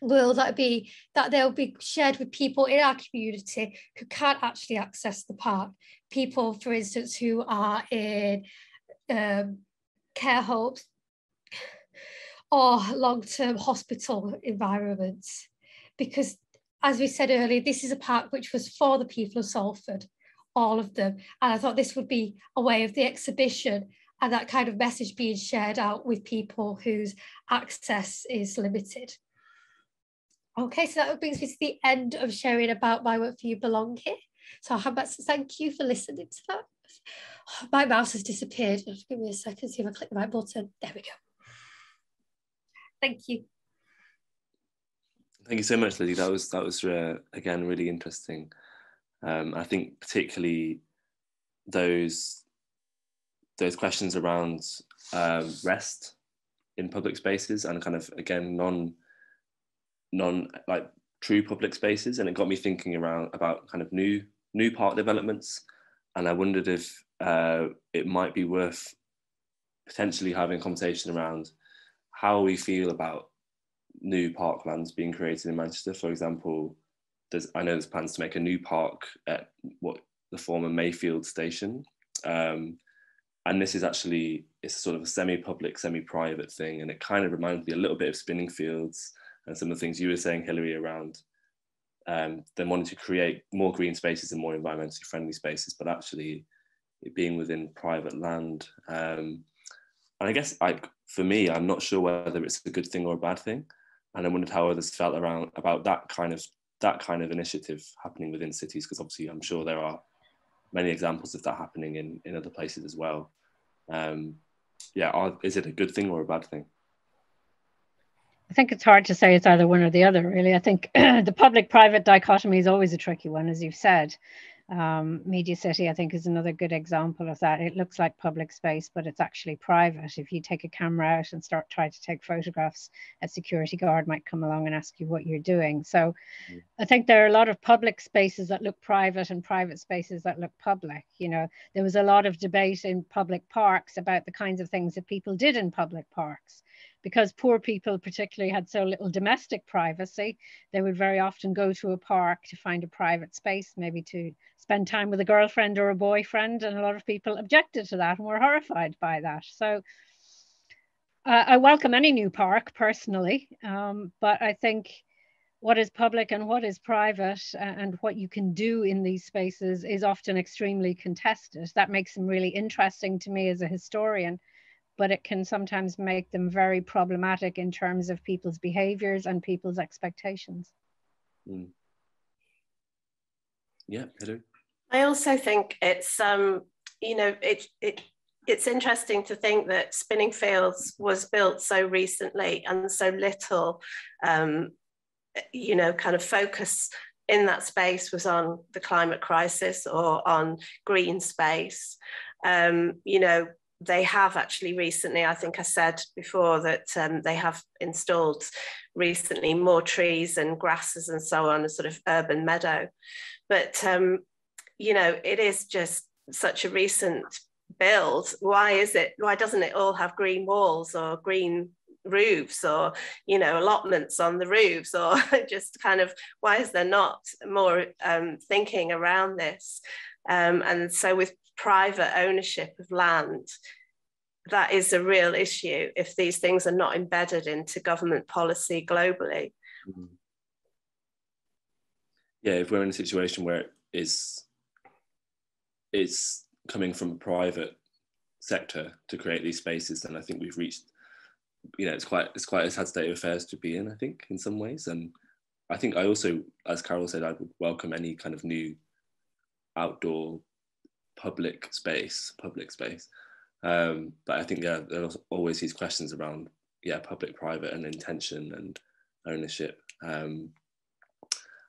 will that be that they'll be shared with people in our community who can't actually access the park. People, for instance, who are in care homes, or long-term hospital environments, because as we said earlier, this is a park which was for the people of Salford, all of them, and I thought this would be a way of the exhibition and that kind of message being shared out with people whose access is limited. Okay, so that brings me to the end of sharing about my work for You Belong Here. So I'll hand back to thank you for listening to that. My mouse has disappeared. Give me a second, see if I click the right button. There we go. Thank you. Thank you so much, Lizzie. That was again really interesting. I think particularly those questions around rest in public spaces and kind of again like true public spaces, and it got me thinking about kind of new park developments, and I wondered if it might be worth potentially having a conversation around how we feel about new parklands being created in Manchester. For example, I know there's plans to make a new park at the former Mayfield station. And this is actually, it's sort of a semi-public, semi-private thing. And it kind of reminds me a little bit of Spinningfields and some of the things you were saying, Hilary, around them wanting to create more green spaces and more environmentally friendly spaces, but actually it being within private land. And I guess for me, I'm not sure whether it's a good thing or a bad thing, and I wondered how others felt about that kind of initiative happening within cities, because obviously I'm sure there are many examples of that happening in other places as well. Is it a good thing or a bad thing? I think it's hard to say it's either one or the other, really. I think the public-private dichotomy is always a tricky one, as you've said. Media City, I think, is another good example of that. It looks like public space, but it's actually private. If you take a camera out and start trying to take photographs, a security guard might come along and ask you what you're doing. So I think there are a lot of public spaces that look private and private spaces that look public. You know, there was a lot of debate in public parks about the kinds of things that people did in public parks. Because poor people particularly had so little domestic privacy, they would very often go to a park to find a private space, maybe to spend time with a girlfriend or a boyfriend, and a lot of people objected to that and were horrified by that. So I welcome any new park personally, but I think what is public and what is private and what you can do in these spaces is often extremely contested. That makes them really interesting to me as a historian. but it can sometimes make them very problematic in terms of people's behaviors and people's expectations. Mm. Yeah, Hilary. I also think it's, you know, it's interesting to think that Spinningfields was built so recently and so little, you know, kind of focus in that space was on the climate crisis or on green space. You know, they have actually recently, I think I said before that they have installed recently more trees and grasses and so on, a sort of urban meadow. But, you know, it is just such a recent build. Why is it, why doesn't it all have green walls or green roofs or, you know, allotments on the roofs, or just kind of, why is there not more thinking around this? And so with private ownership of land, that is a real issue if these things are not embedded into government policy globally. Mm-hmm. Yeah, if we're in a situation where it's coming from a private sector to create these spaces, then I think we've reached, you know, it's quite a sad state of affairs to be in, I think, in some ways. And I think I also, as Carole said, I would welcome any kind of new outdoor public space. But I think, yeah, there's always these questions around, yeah, public, private and intention and ownership.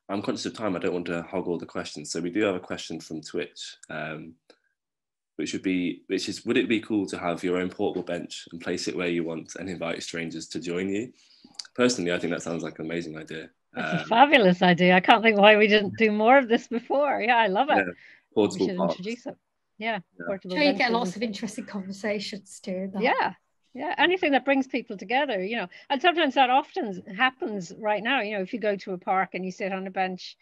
I'm conscious of time, I don't want to hog all the questions. So we do have a question from Twitch, which is, would it be cool to have your own portable bench and place it where you want and invite strangers to join you? Personally, I think that sounds like an amazing idea. It's a fabulous idea. I can't think why we didn't do more of this before. Yeah, I love it. Yeah, portable parks. Introduce it. Yeah, yeah. Portable. Sure, you get lots of interesting conversations too. That. Yeah. Yeah, anything that brings people together, you know, and sometimes that often happens right now. You know, if you go to a park and you sit on a bench,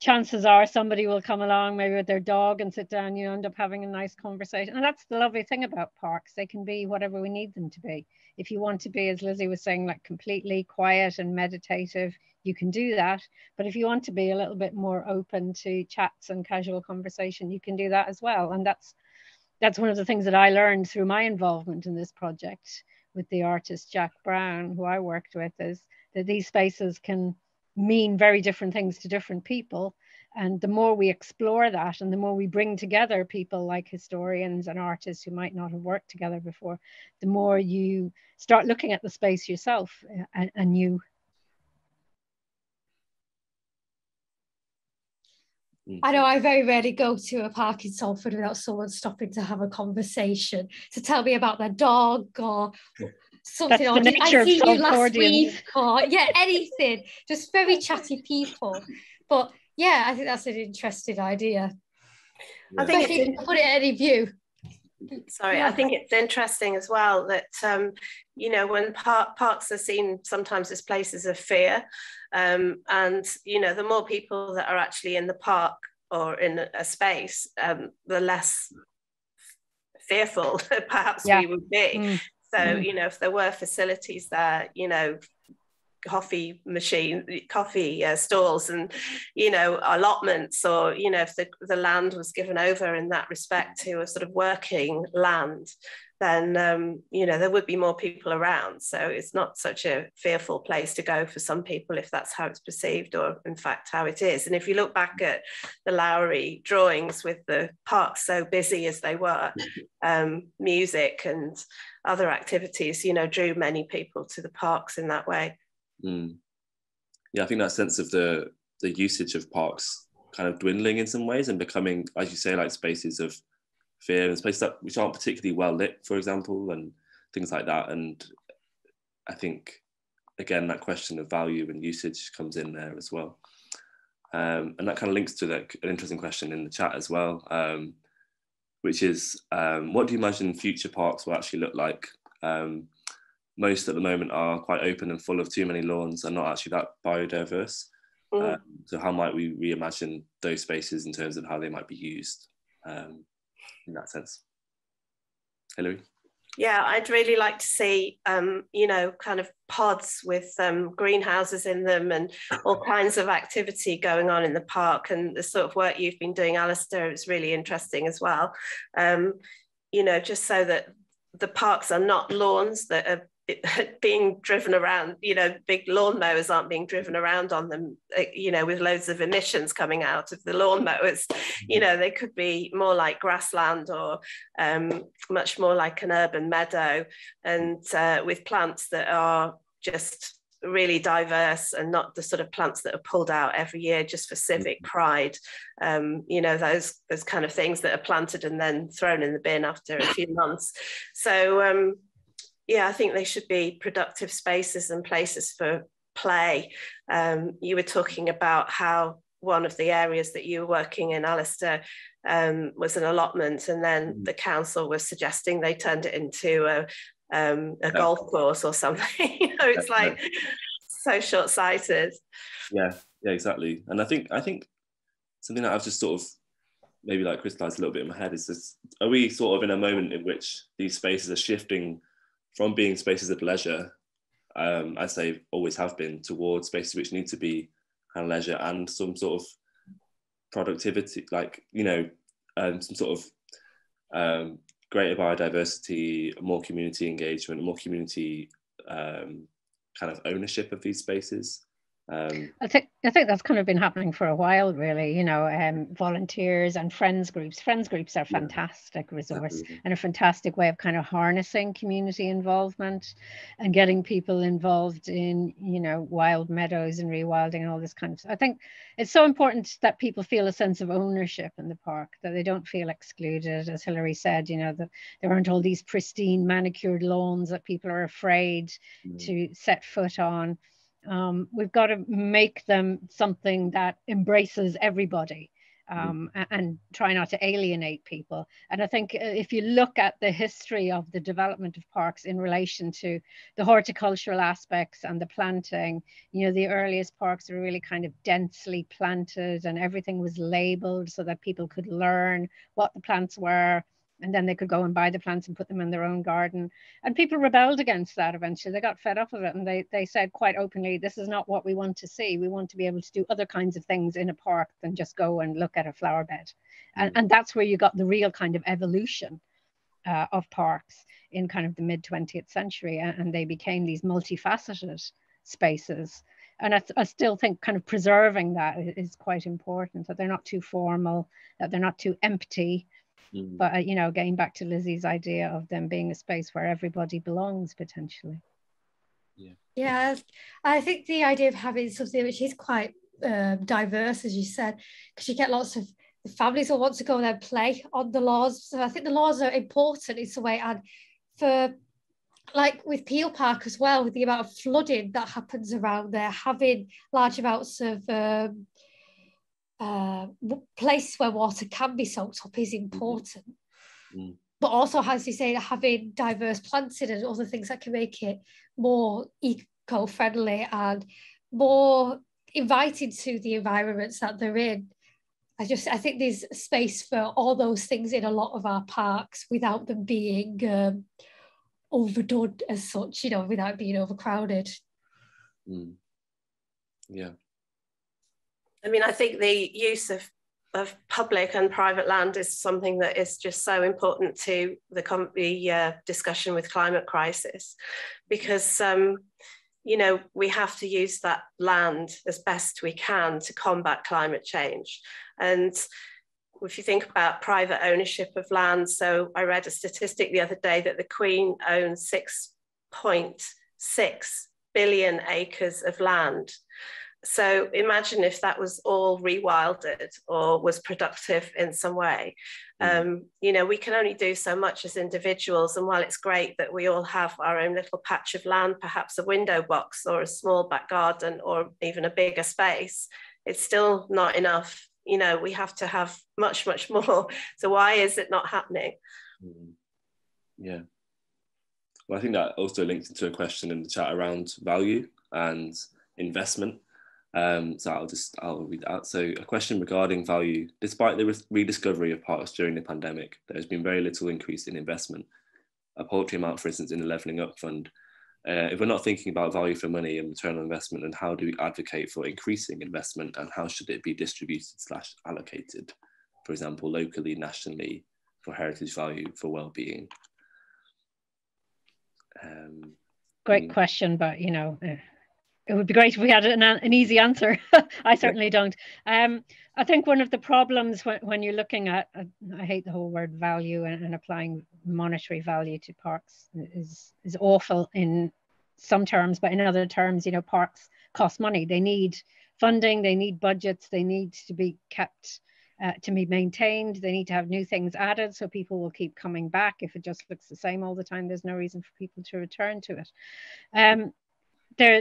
chances are somebody will come along, maybe with their dog, and sit down. You end up having a nice conversation. And that's the lovely thing about parks. They can be whatever we need them to be. If you want to be, as Lizzie was saying, like completely quiet and meditative, you can do that. But if you want to be a little bit more open to chats and casual conversation, you can do that as well. And that's one of the things that I learned through my involvement in this project with the artist Jack Brown, who I worked with, is that these spaces can mean very different things to different people. And the more we explore that and the more we bring together people like historians and artists who might not have worked together before, the more you start looking at the space yourself anew. I know I very rarely go to a park in Salford without someone stopping to have a conversation, to tell me about their dog or something. That's the nature of Salfordians. Last week, or yeah, anything. Just very chatty people. But yeah, I think that's an interesting idea. Yeah. I think you can put it at any view. Sorry, yeah. I think it's interesting as well that, you know, when parks are seen sometimes as places of fear, and, you know, the more people that are actually in the park or in a space, the less fearful perhaps yeah. we would be. Mm. So, you know, if there were facilities there, you know, coffee stalls and, you know, allotments, or, you know, if the land was given over in that respect to a sort of working land, then, you know, there would be more people around. So it's not such a fearful place to go for some people if that's how it's perceived, or in fact how it is. And if you look back at the Lowry drawings with the parks so busy as they were, music and other activities, you know, drew many people to the parks in that way. Mm. Yeah, I think that sense of the usage of parks kind of dwindling in some ways and becoming, as you say, like spaces of fear and spaces that which aren't particularly well lit, for example, and things like that. And I think, again, that question of value and usage comes in there as well. And that kind of links to an interesting question in the chat as well, which is, what do you imagine future parks will actually look like? Most at the moment are quite open and full of too many lawns and not actually that biodiverse. Mm. So how might we reimagine those spaces in terms of how they might be used in that sense? Hilary? Yeah, I'd really like to see, you know, kind of pods with greenhouses in them and all kinds of activity going on in the park. And the sort of work you've been doing, Alistair, is really interesting as well. You know, just so that the parks are not lawns that are being driven around, you know, big lawnmowers aren't being driven around on them, you know, with loads of emissions coming out of the lawnmowers. You know, they could be more like grassland or much more like an urban meadow, and with plants that are just really diverse and not the sort of plants that are pulled out every year just for civic pride. You know, those kind of things that are planted and then thrown in the bin after a few months. So, yeah, I think they should be productive spaces and places for play. You were talking about how one of the areas that you were working in, Alistair, was an allotment, and then the council was suggesting they turned it into a golf course or something. You know, it's like so short-sighted. Yeah, yeah, exactly. And I think something that I've just sort of maybe like crystallised a little bit in my head is this: are we sort of in a moment in which these spaces are shifting from being spaces of leisure, as they always have been, towards spaces which need to be kind of leisure and some sort of productivity, like, you know, some sort of greater biodiversity, more community engagement, more community kind of ownership of these spaces? I think that's kind of been happening for a while, really, you know, volunteers and friends groups. Friends groups are a fantastic resource and a fantastic way of kind of harnessing community involvement and getting people involved in, you know, wild meadows and rewilding and all this kind of stuff. I think it's so important that people feel a sense of ownership in the park, that they don't feel excluded. As Hilary said, you know, that there aren't all these pristine manicured lawns that people are afraid to set foot on. We've got to make them something that embraces everybody, and try not to alienate people. And I think if you look at the history of the development of parks in relation to the horticultural aspects and the planting, you know, the earliest parks were really kind of densely planted and everything was labeled so that people could learn what the plants were. And then they could go and buy the plants and put them in their own garden. And people rebelled against that eventually. They got fed up of it, and they said quite openly, this is not what we want to see. We want to be able to do other kinds of things in a park than just go and look at a flower bed. And that's where you got the real kind of evolution of parks in kind of the mid-20th century. And they became these multifaceted spaces. And I still think kind of preserving that is quite important, that they're not too formal, that they're not too empty. But, you know, getting back to Lizzie's idea of them being a space where everybody belongs, potentially. Yeah, yeah, I think the idea of having something which is quite diverse, as you said, because you get lots of families who want to go and play on the lawns. So I think the lawns are important in some way. And for, like with Peel Park as well, with the amount of flooding that happens around there, having large amounts of... place where water can be soaked up is important, but also, as you say, having diverse planting and other things that can make it more eco-friendly and more inviting to the environments that they're in. I think there's space for all those things in a lot of our parks without them being overdone as such, you know, without being overcrowded. Yeah, I mean, I think the use of public and private land is something that is just so important to the discussion with climate crisis, because, you know, we have to use that land as best we can to combat climate change. And if you think about private ownership of land, so I read a statistic the other day that the Queen owns 6.6 billion acres of land. So imagine if that was all rewilded or was productive in some way. You know, we can only do so much as individuals. And while it's great that we all have our own little patch of land, perhaps a window box or a small back garden or even a bigger space, it's still not enough. You know, we have to have much, much more. So why is it not happening? Yeah. Well, I think that also links into a question in the chat around value and investment. So I'll read out. So a question regarding value. Despite the rediscovery of parks during the pandemic, there has been very little increase in investment. A paltry amount, for instance, in the Levelling Up Fund. If we're not thinking about value for money and return on investment, and how do we advocate for increasing investment, and how should it be distributed / allocated? For example, locally, nationally, for heritage value, for well-being. Great question, but you know, it would be great if we had an easy answer. I certainly don't. I think one of the problems when you're looking at, I hate the whole word value, and applying monetary value to parks is awful in some terms, but in other terms, you know, parks cost money. They need funding, they need budgets, they need to be kept, to be maintained, they need to have new things added so people will keep coming back. If it just looks the same all the time, there's no reason for people to return to it.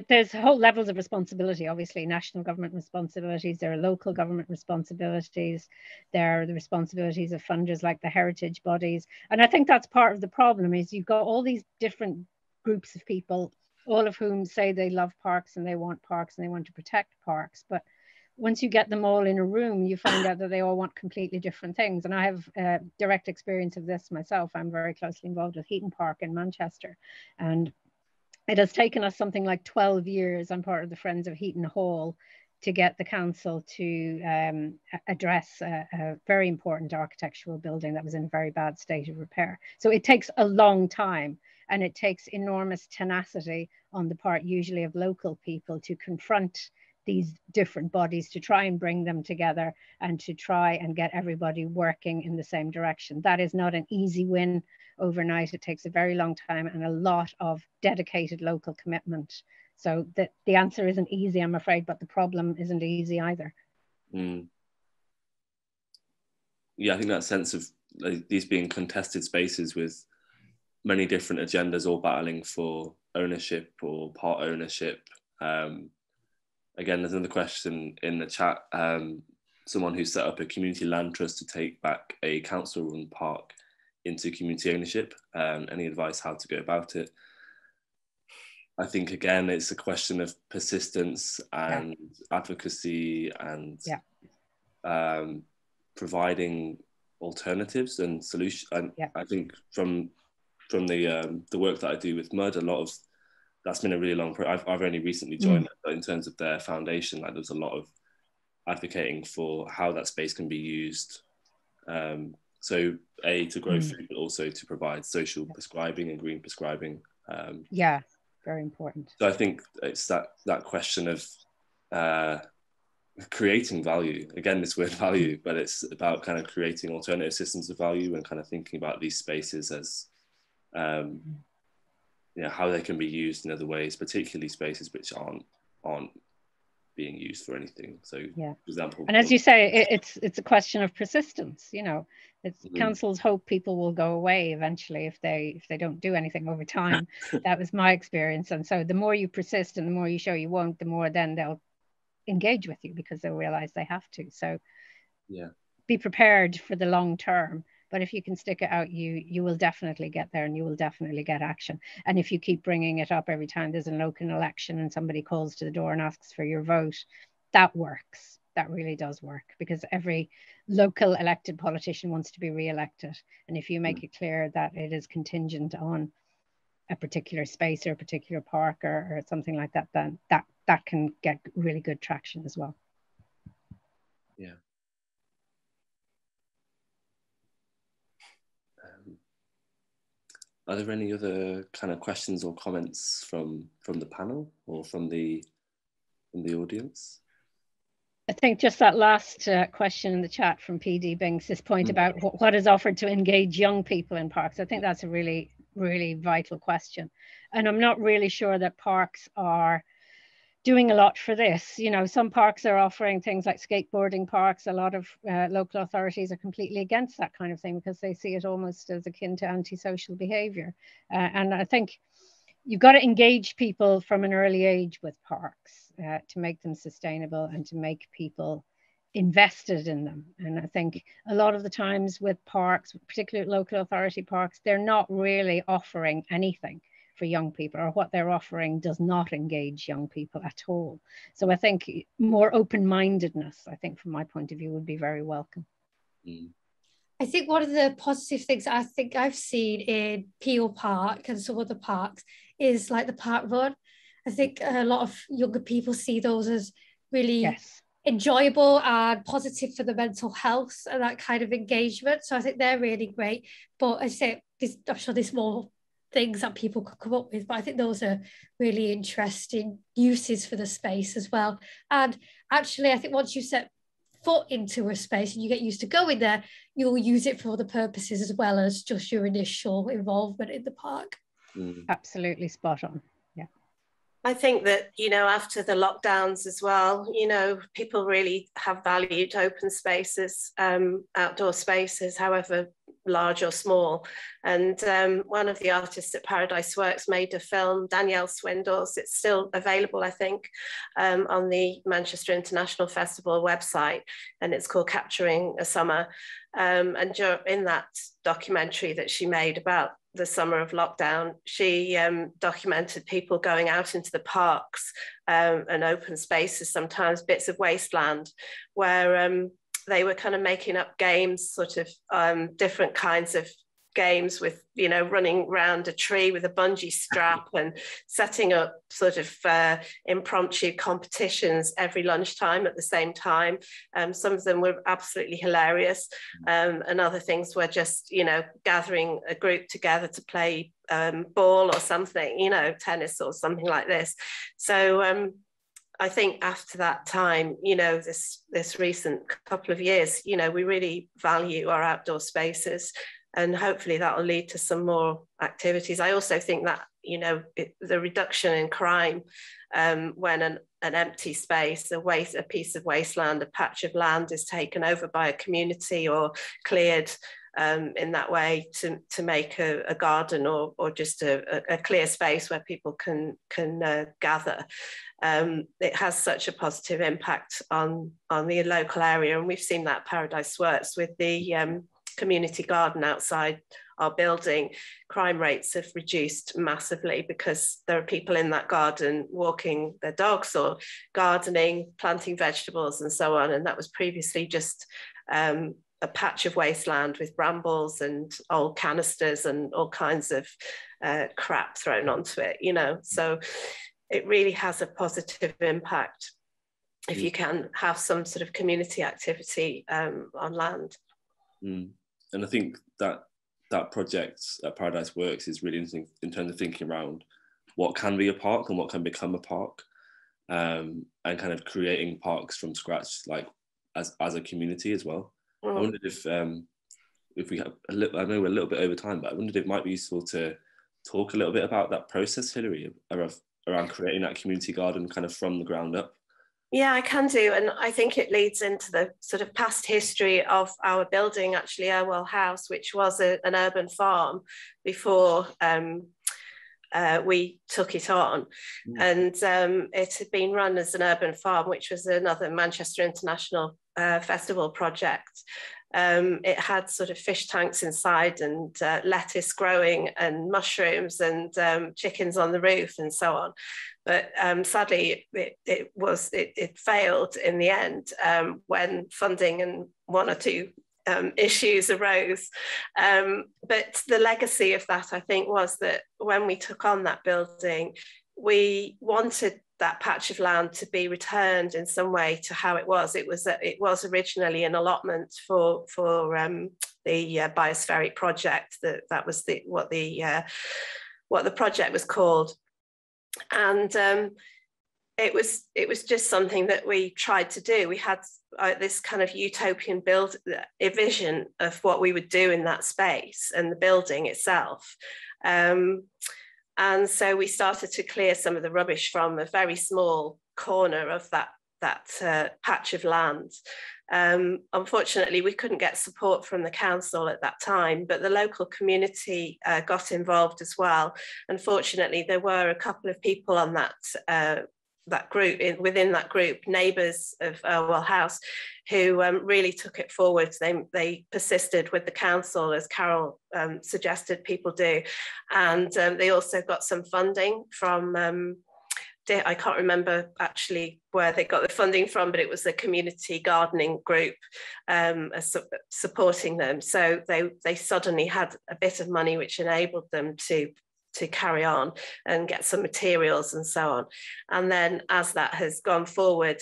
There's whole levels of responsibility, obviously, national government responsibilities, there are local government responsibilities, there are the responsibilities of funders like the heritage bodies. And I think that's part of the problem, is you've got all these different groups of people, all of whom say they love parks and they want parks and they want to protect parks. But once you get them all in a room, you find out that they all want completely different things. And I have direct experience of this myself. I'm very closely involved with Heaton Park in Manchester, and it has taken us something like 12 years, I'm part of the Friends of Heaton Hall, to get the council to address a very important architectural building that was in a very bad state of repair. So it takes a long time, and it takes enormous tenacity on the part usually of local people to confront these different bodies, to try and bring them together and to try and get everybody working in the same direction. That is not an easy win overnight. It takes a very long time and a lot of dedicated local commitment. So the answer isn't easy, I'm afraid, but the problem isn't easy either. Mm. Yeah, I think that sense of these being contested spaces with many different agendas all battling for ownership or part ownership. Again, there's another question in the chat. Someone who set up a community land trust to take back a council-run park into community ownership. Any advice how to go about it? I think, again, it's a question of persistence and advocacy and providing alternatives and solutions. And I think from the work that I do with MUD, a lot of that's been a really long process. I've only recently joined them, but in terms of their foundation, like there's a lot of advocating for how that space can be used. So A, to grow food, but also to provide social prescribing and green prescribing. Yeah, very important. So I think it's that question of creating value. Again, this word value, but it's about kind of creating alternative systems of value and kind of thinking about these spaces as you know, how they can be used in other ways, particularly spaces which aren't being used for anything. So, for example, and as you say, it's a question of persistence. You know, it's councils hope people will go away eventually if they don't do anything over time. That was my experience. And so, the more you persist and the more you show you won't, the more then they'll engage with you because they'll realize they have to. So, be prepared for the long term. But if you can stick it out, you will definitely get there, and you will definitely get action. And if you keep bringing it up every time there's a local election and somebody calls to the door and asks for your vote, that works. That really does work, because every local elected politician wants to be re-elected. And if you make it clear that it is contingent on a particular space or a particular park or something like that, then that can get really good traction as well. Yeah. Are there any other kind of questions or comments from the panel or from the audience? I think just that last question in the chat from PD Binks, this point about what is offered to engage young people in parks. I think that's a really, really vital question. And I'm not really sure that parks are doing a lot for this. You know, some parks are offering things like skateboarding parks. A lot of local authorities are completely against that kind of thing because they see it almost as akin to antisocial behavior. And I think you've got to engage people from an early age with parks to make them sustainable and to make people invested in them. And I think a lot of the times with parks, particularly local authority parks, they're not really offering anything for young people, or what they're offering does not engage young people at all. So I think more open-mindedness, I think from my point of view, would be very welcome. I think one of the positive things I think I've seen in Peel Park and some other parks is like the park run. I think a lot of younger people see those as really enjoyable and positive for the mental health and that kind of engagement. So I think they're really great. But I say, I'm sure there's more things that people could come up with, but I think those are really interesting uses for the space as well. And actually, I think once you set foot into a space and you get used to going there, you'll use it for other purposes as well as just your initial involvement in the park. Absolutely spot on. Yeah, I think that, you know, after the lockdowns as well, you know, people really have valued open spaces, outdoor spaces, however large or small. And one of the artists at Paradise Works made a film, Danielle Swindles. It's still available, I think, on the Manchester International Festival website, and it's called Capturing a Summer. And in that documentary that she made about the summer of lockdown, she documented people going out into the parks and open spaces, sometimes bits of wasteland, where they were kind of making up games, sort of different kinds of games with, you know, running around a tree with a bungee strap and setting up sort of impromptu competitions every lunchtime at the same time. Some of them were absolutely hilarious, and other things were just, you know, gathering a group together to play ball or something, you know, tennis or something like this. So I think after that time, you know, this recent couple of years, you know, we really value our outdoor spaces, and hopefully that will lead to some more activities. I also think that, you know, the reduction in crime when an empty space, a piece of wasteland, a patch of land is taken over by a community or cleared in that way to make a garden or just a clear space where people can gather. It has such a positive impact on the local area, and we've seen that Paradise Works with the community garden outside our building. Crime rates have reduced massively because there are people in that garden walking their dogs or gardening, planting vegetables and so on, and that was previously just a patch of wasteland with brambles and old canisters and all kinds of crap thrown onto it, you know. So it really has a positive impact if you can have some sort of community activity on land. And I think that project at Paradise Works is really interesting in terms of thinking around what can be a park and what can become a park, and kind of creating parks from scratch, like as a community as well. I wondered if we have I know we're a little bit over time, but I wondered if it might be useful to talk a little bit about that process, Hilary, around creating that community garden kind of from the ground up. Yeah, I can do. And I think it leads into the sort of past history of our building, actually, Erwell House, which was an urban farm before we took it on. And it had been run as an urban farm, which was another Manchester International Festival project. It had sort of fish tanks inside and lettuce growing and mushrooms and chickens on the roof and so on. But sadly, it failed in the end when funding and one or two issues arose. But the legacy of that, I think, was that when we took on that building, we wanted that patch of land to be returned in some way to how it was. It was originally an allotment for the biospheric project. That was what the project was called, and it was just something that we tried to do. We had this kind of utopian vision of what we would do in that space and the building itself. And so we started to clear some of the rubbish from a very small corner of that patch of land. Unfortunately, we couldn't get support from the council at that time, but the local community got involved as well. Unfortunately, there were a couple of people on that group, within that group, neighbours of Erwell House, who really took it forward. They persisted with the council, as Carole suggested people do, and they also got some funding from, I can't remember actually where they got the funding from, but it was the community gardening group supporting them. So they suddenly had a bit of money which enabled them to carry on and get some materials and so on. And then as that has gone forward,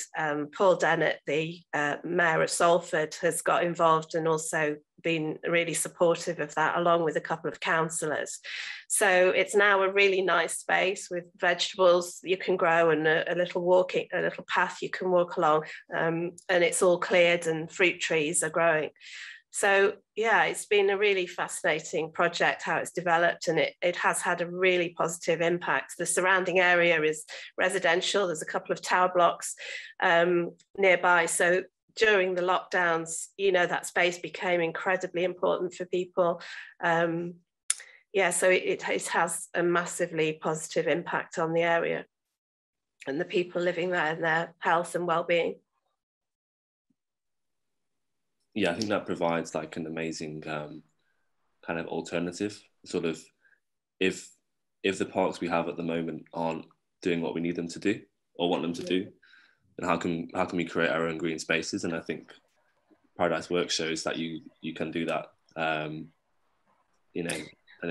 Paul Dennett, the Mayor of Salford, has got involved and also been really supportive of that, along with a couple of councillors. So it's now a really nice space with vegetables you can grow and a little path you can walk along, and it's all cleared and fruit trees are growing. So yeah, it's been a really fascinating project, how it's developed, and it has had a really positive impact. The surrounding area is residential. There's a couple of tower blocks nearby. So during the lockdowns, you know, that space became incredibly important for people. Yeah, so it has a massively positive impact on the area and the people living there and their health and well-being. Yeah, I think that provides like an amazing kind of alternative. Sort of, if the parks we have at the moment aren't doing what we need them to do or want them to do, then how can we create our own green spaces? And I think Paradise Works shows that you can do that. You know,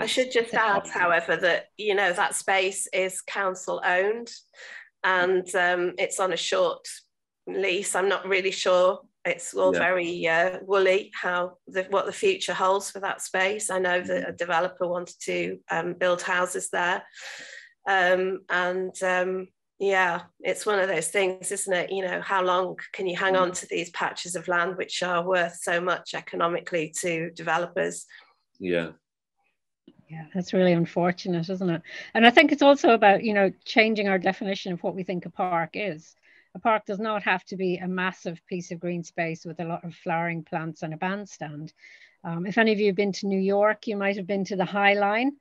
I should just add, however, that you know that space is council owned, and it's on a short lease. I'm not really sure. It's all very woolly how what the future holds for that space. I know that a developer wanted to build houses there, yeah, it's one of those things, isn't it? You know, how long can you hang on to these patches of land which are worth so much economically to developers? Yeah. Yeah, that's really unfortunate, isn't it? And I think it's also about, you know, changing our definition of what we think a park is. A park does not have to be a massive piece of green space with a lot of flowering plants and a bandstand. If any of you have been to New York, you might have been to the High Line,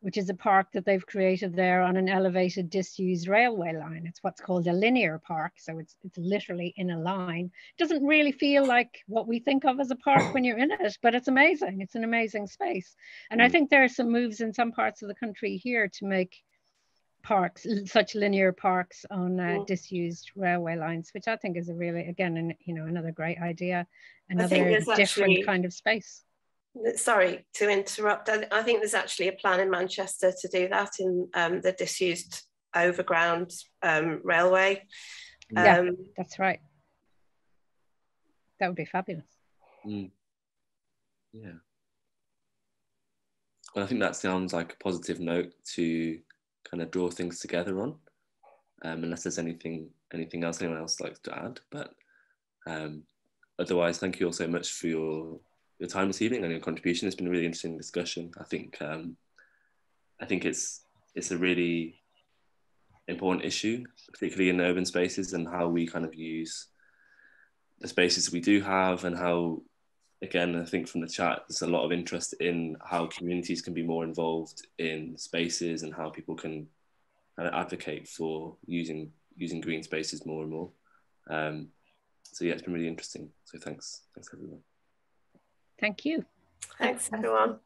which is a park that they've created there on an elevated disused railway line. It's what's called a linear park. So it's literally in a line. It doesn't really feel like what we think of as a park when you're in it, but it's amazing. It's an amazing space. And I think there are some moves in some parts of the country here to make parks, such linear parks on disused railway lines, which I think is a really, again, you know, another great idea, another different kind of space. Sorry to interrupt. I think there's actually a plan in Manchester to do that in the disused overground railway. Yeah, that's right. That would be fabulous. Mm. Yeah. Well, I think that sounds like a positive note to kind of draw things together on, unless there's anything else anyone else likes to add. But otherwise, thank you all so much for your time this evening and your contribution. It's been a really interesting discussion. I think it's a really important issue, particularly in urban spaces, and how we kind of use the spaces we do have, and how, again, I think from the chat, there's a lot of interest in how communities can be more involved in spaces and how people can kind of advocate for using green spaces more and more. So yeah, it's been really interesting. So thanks everyone. Thank you. Thanks everyone.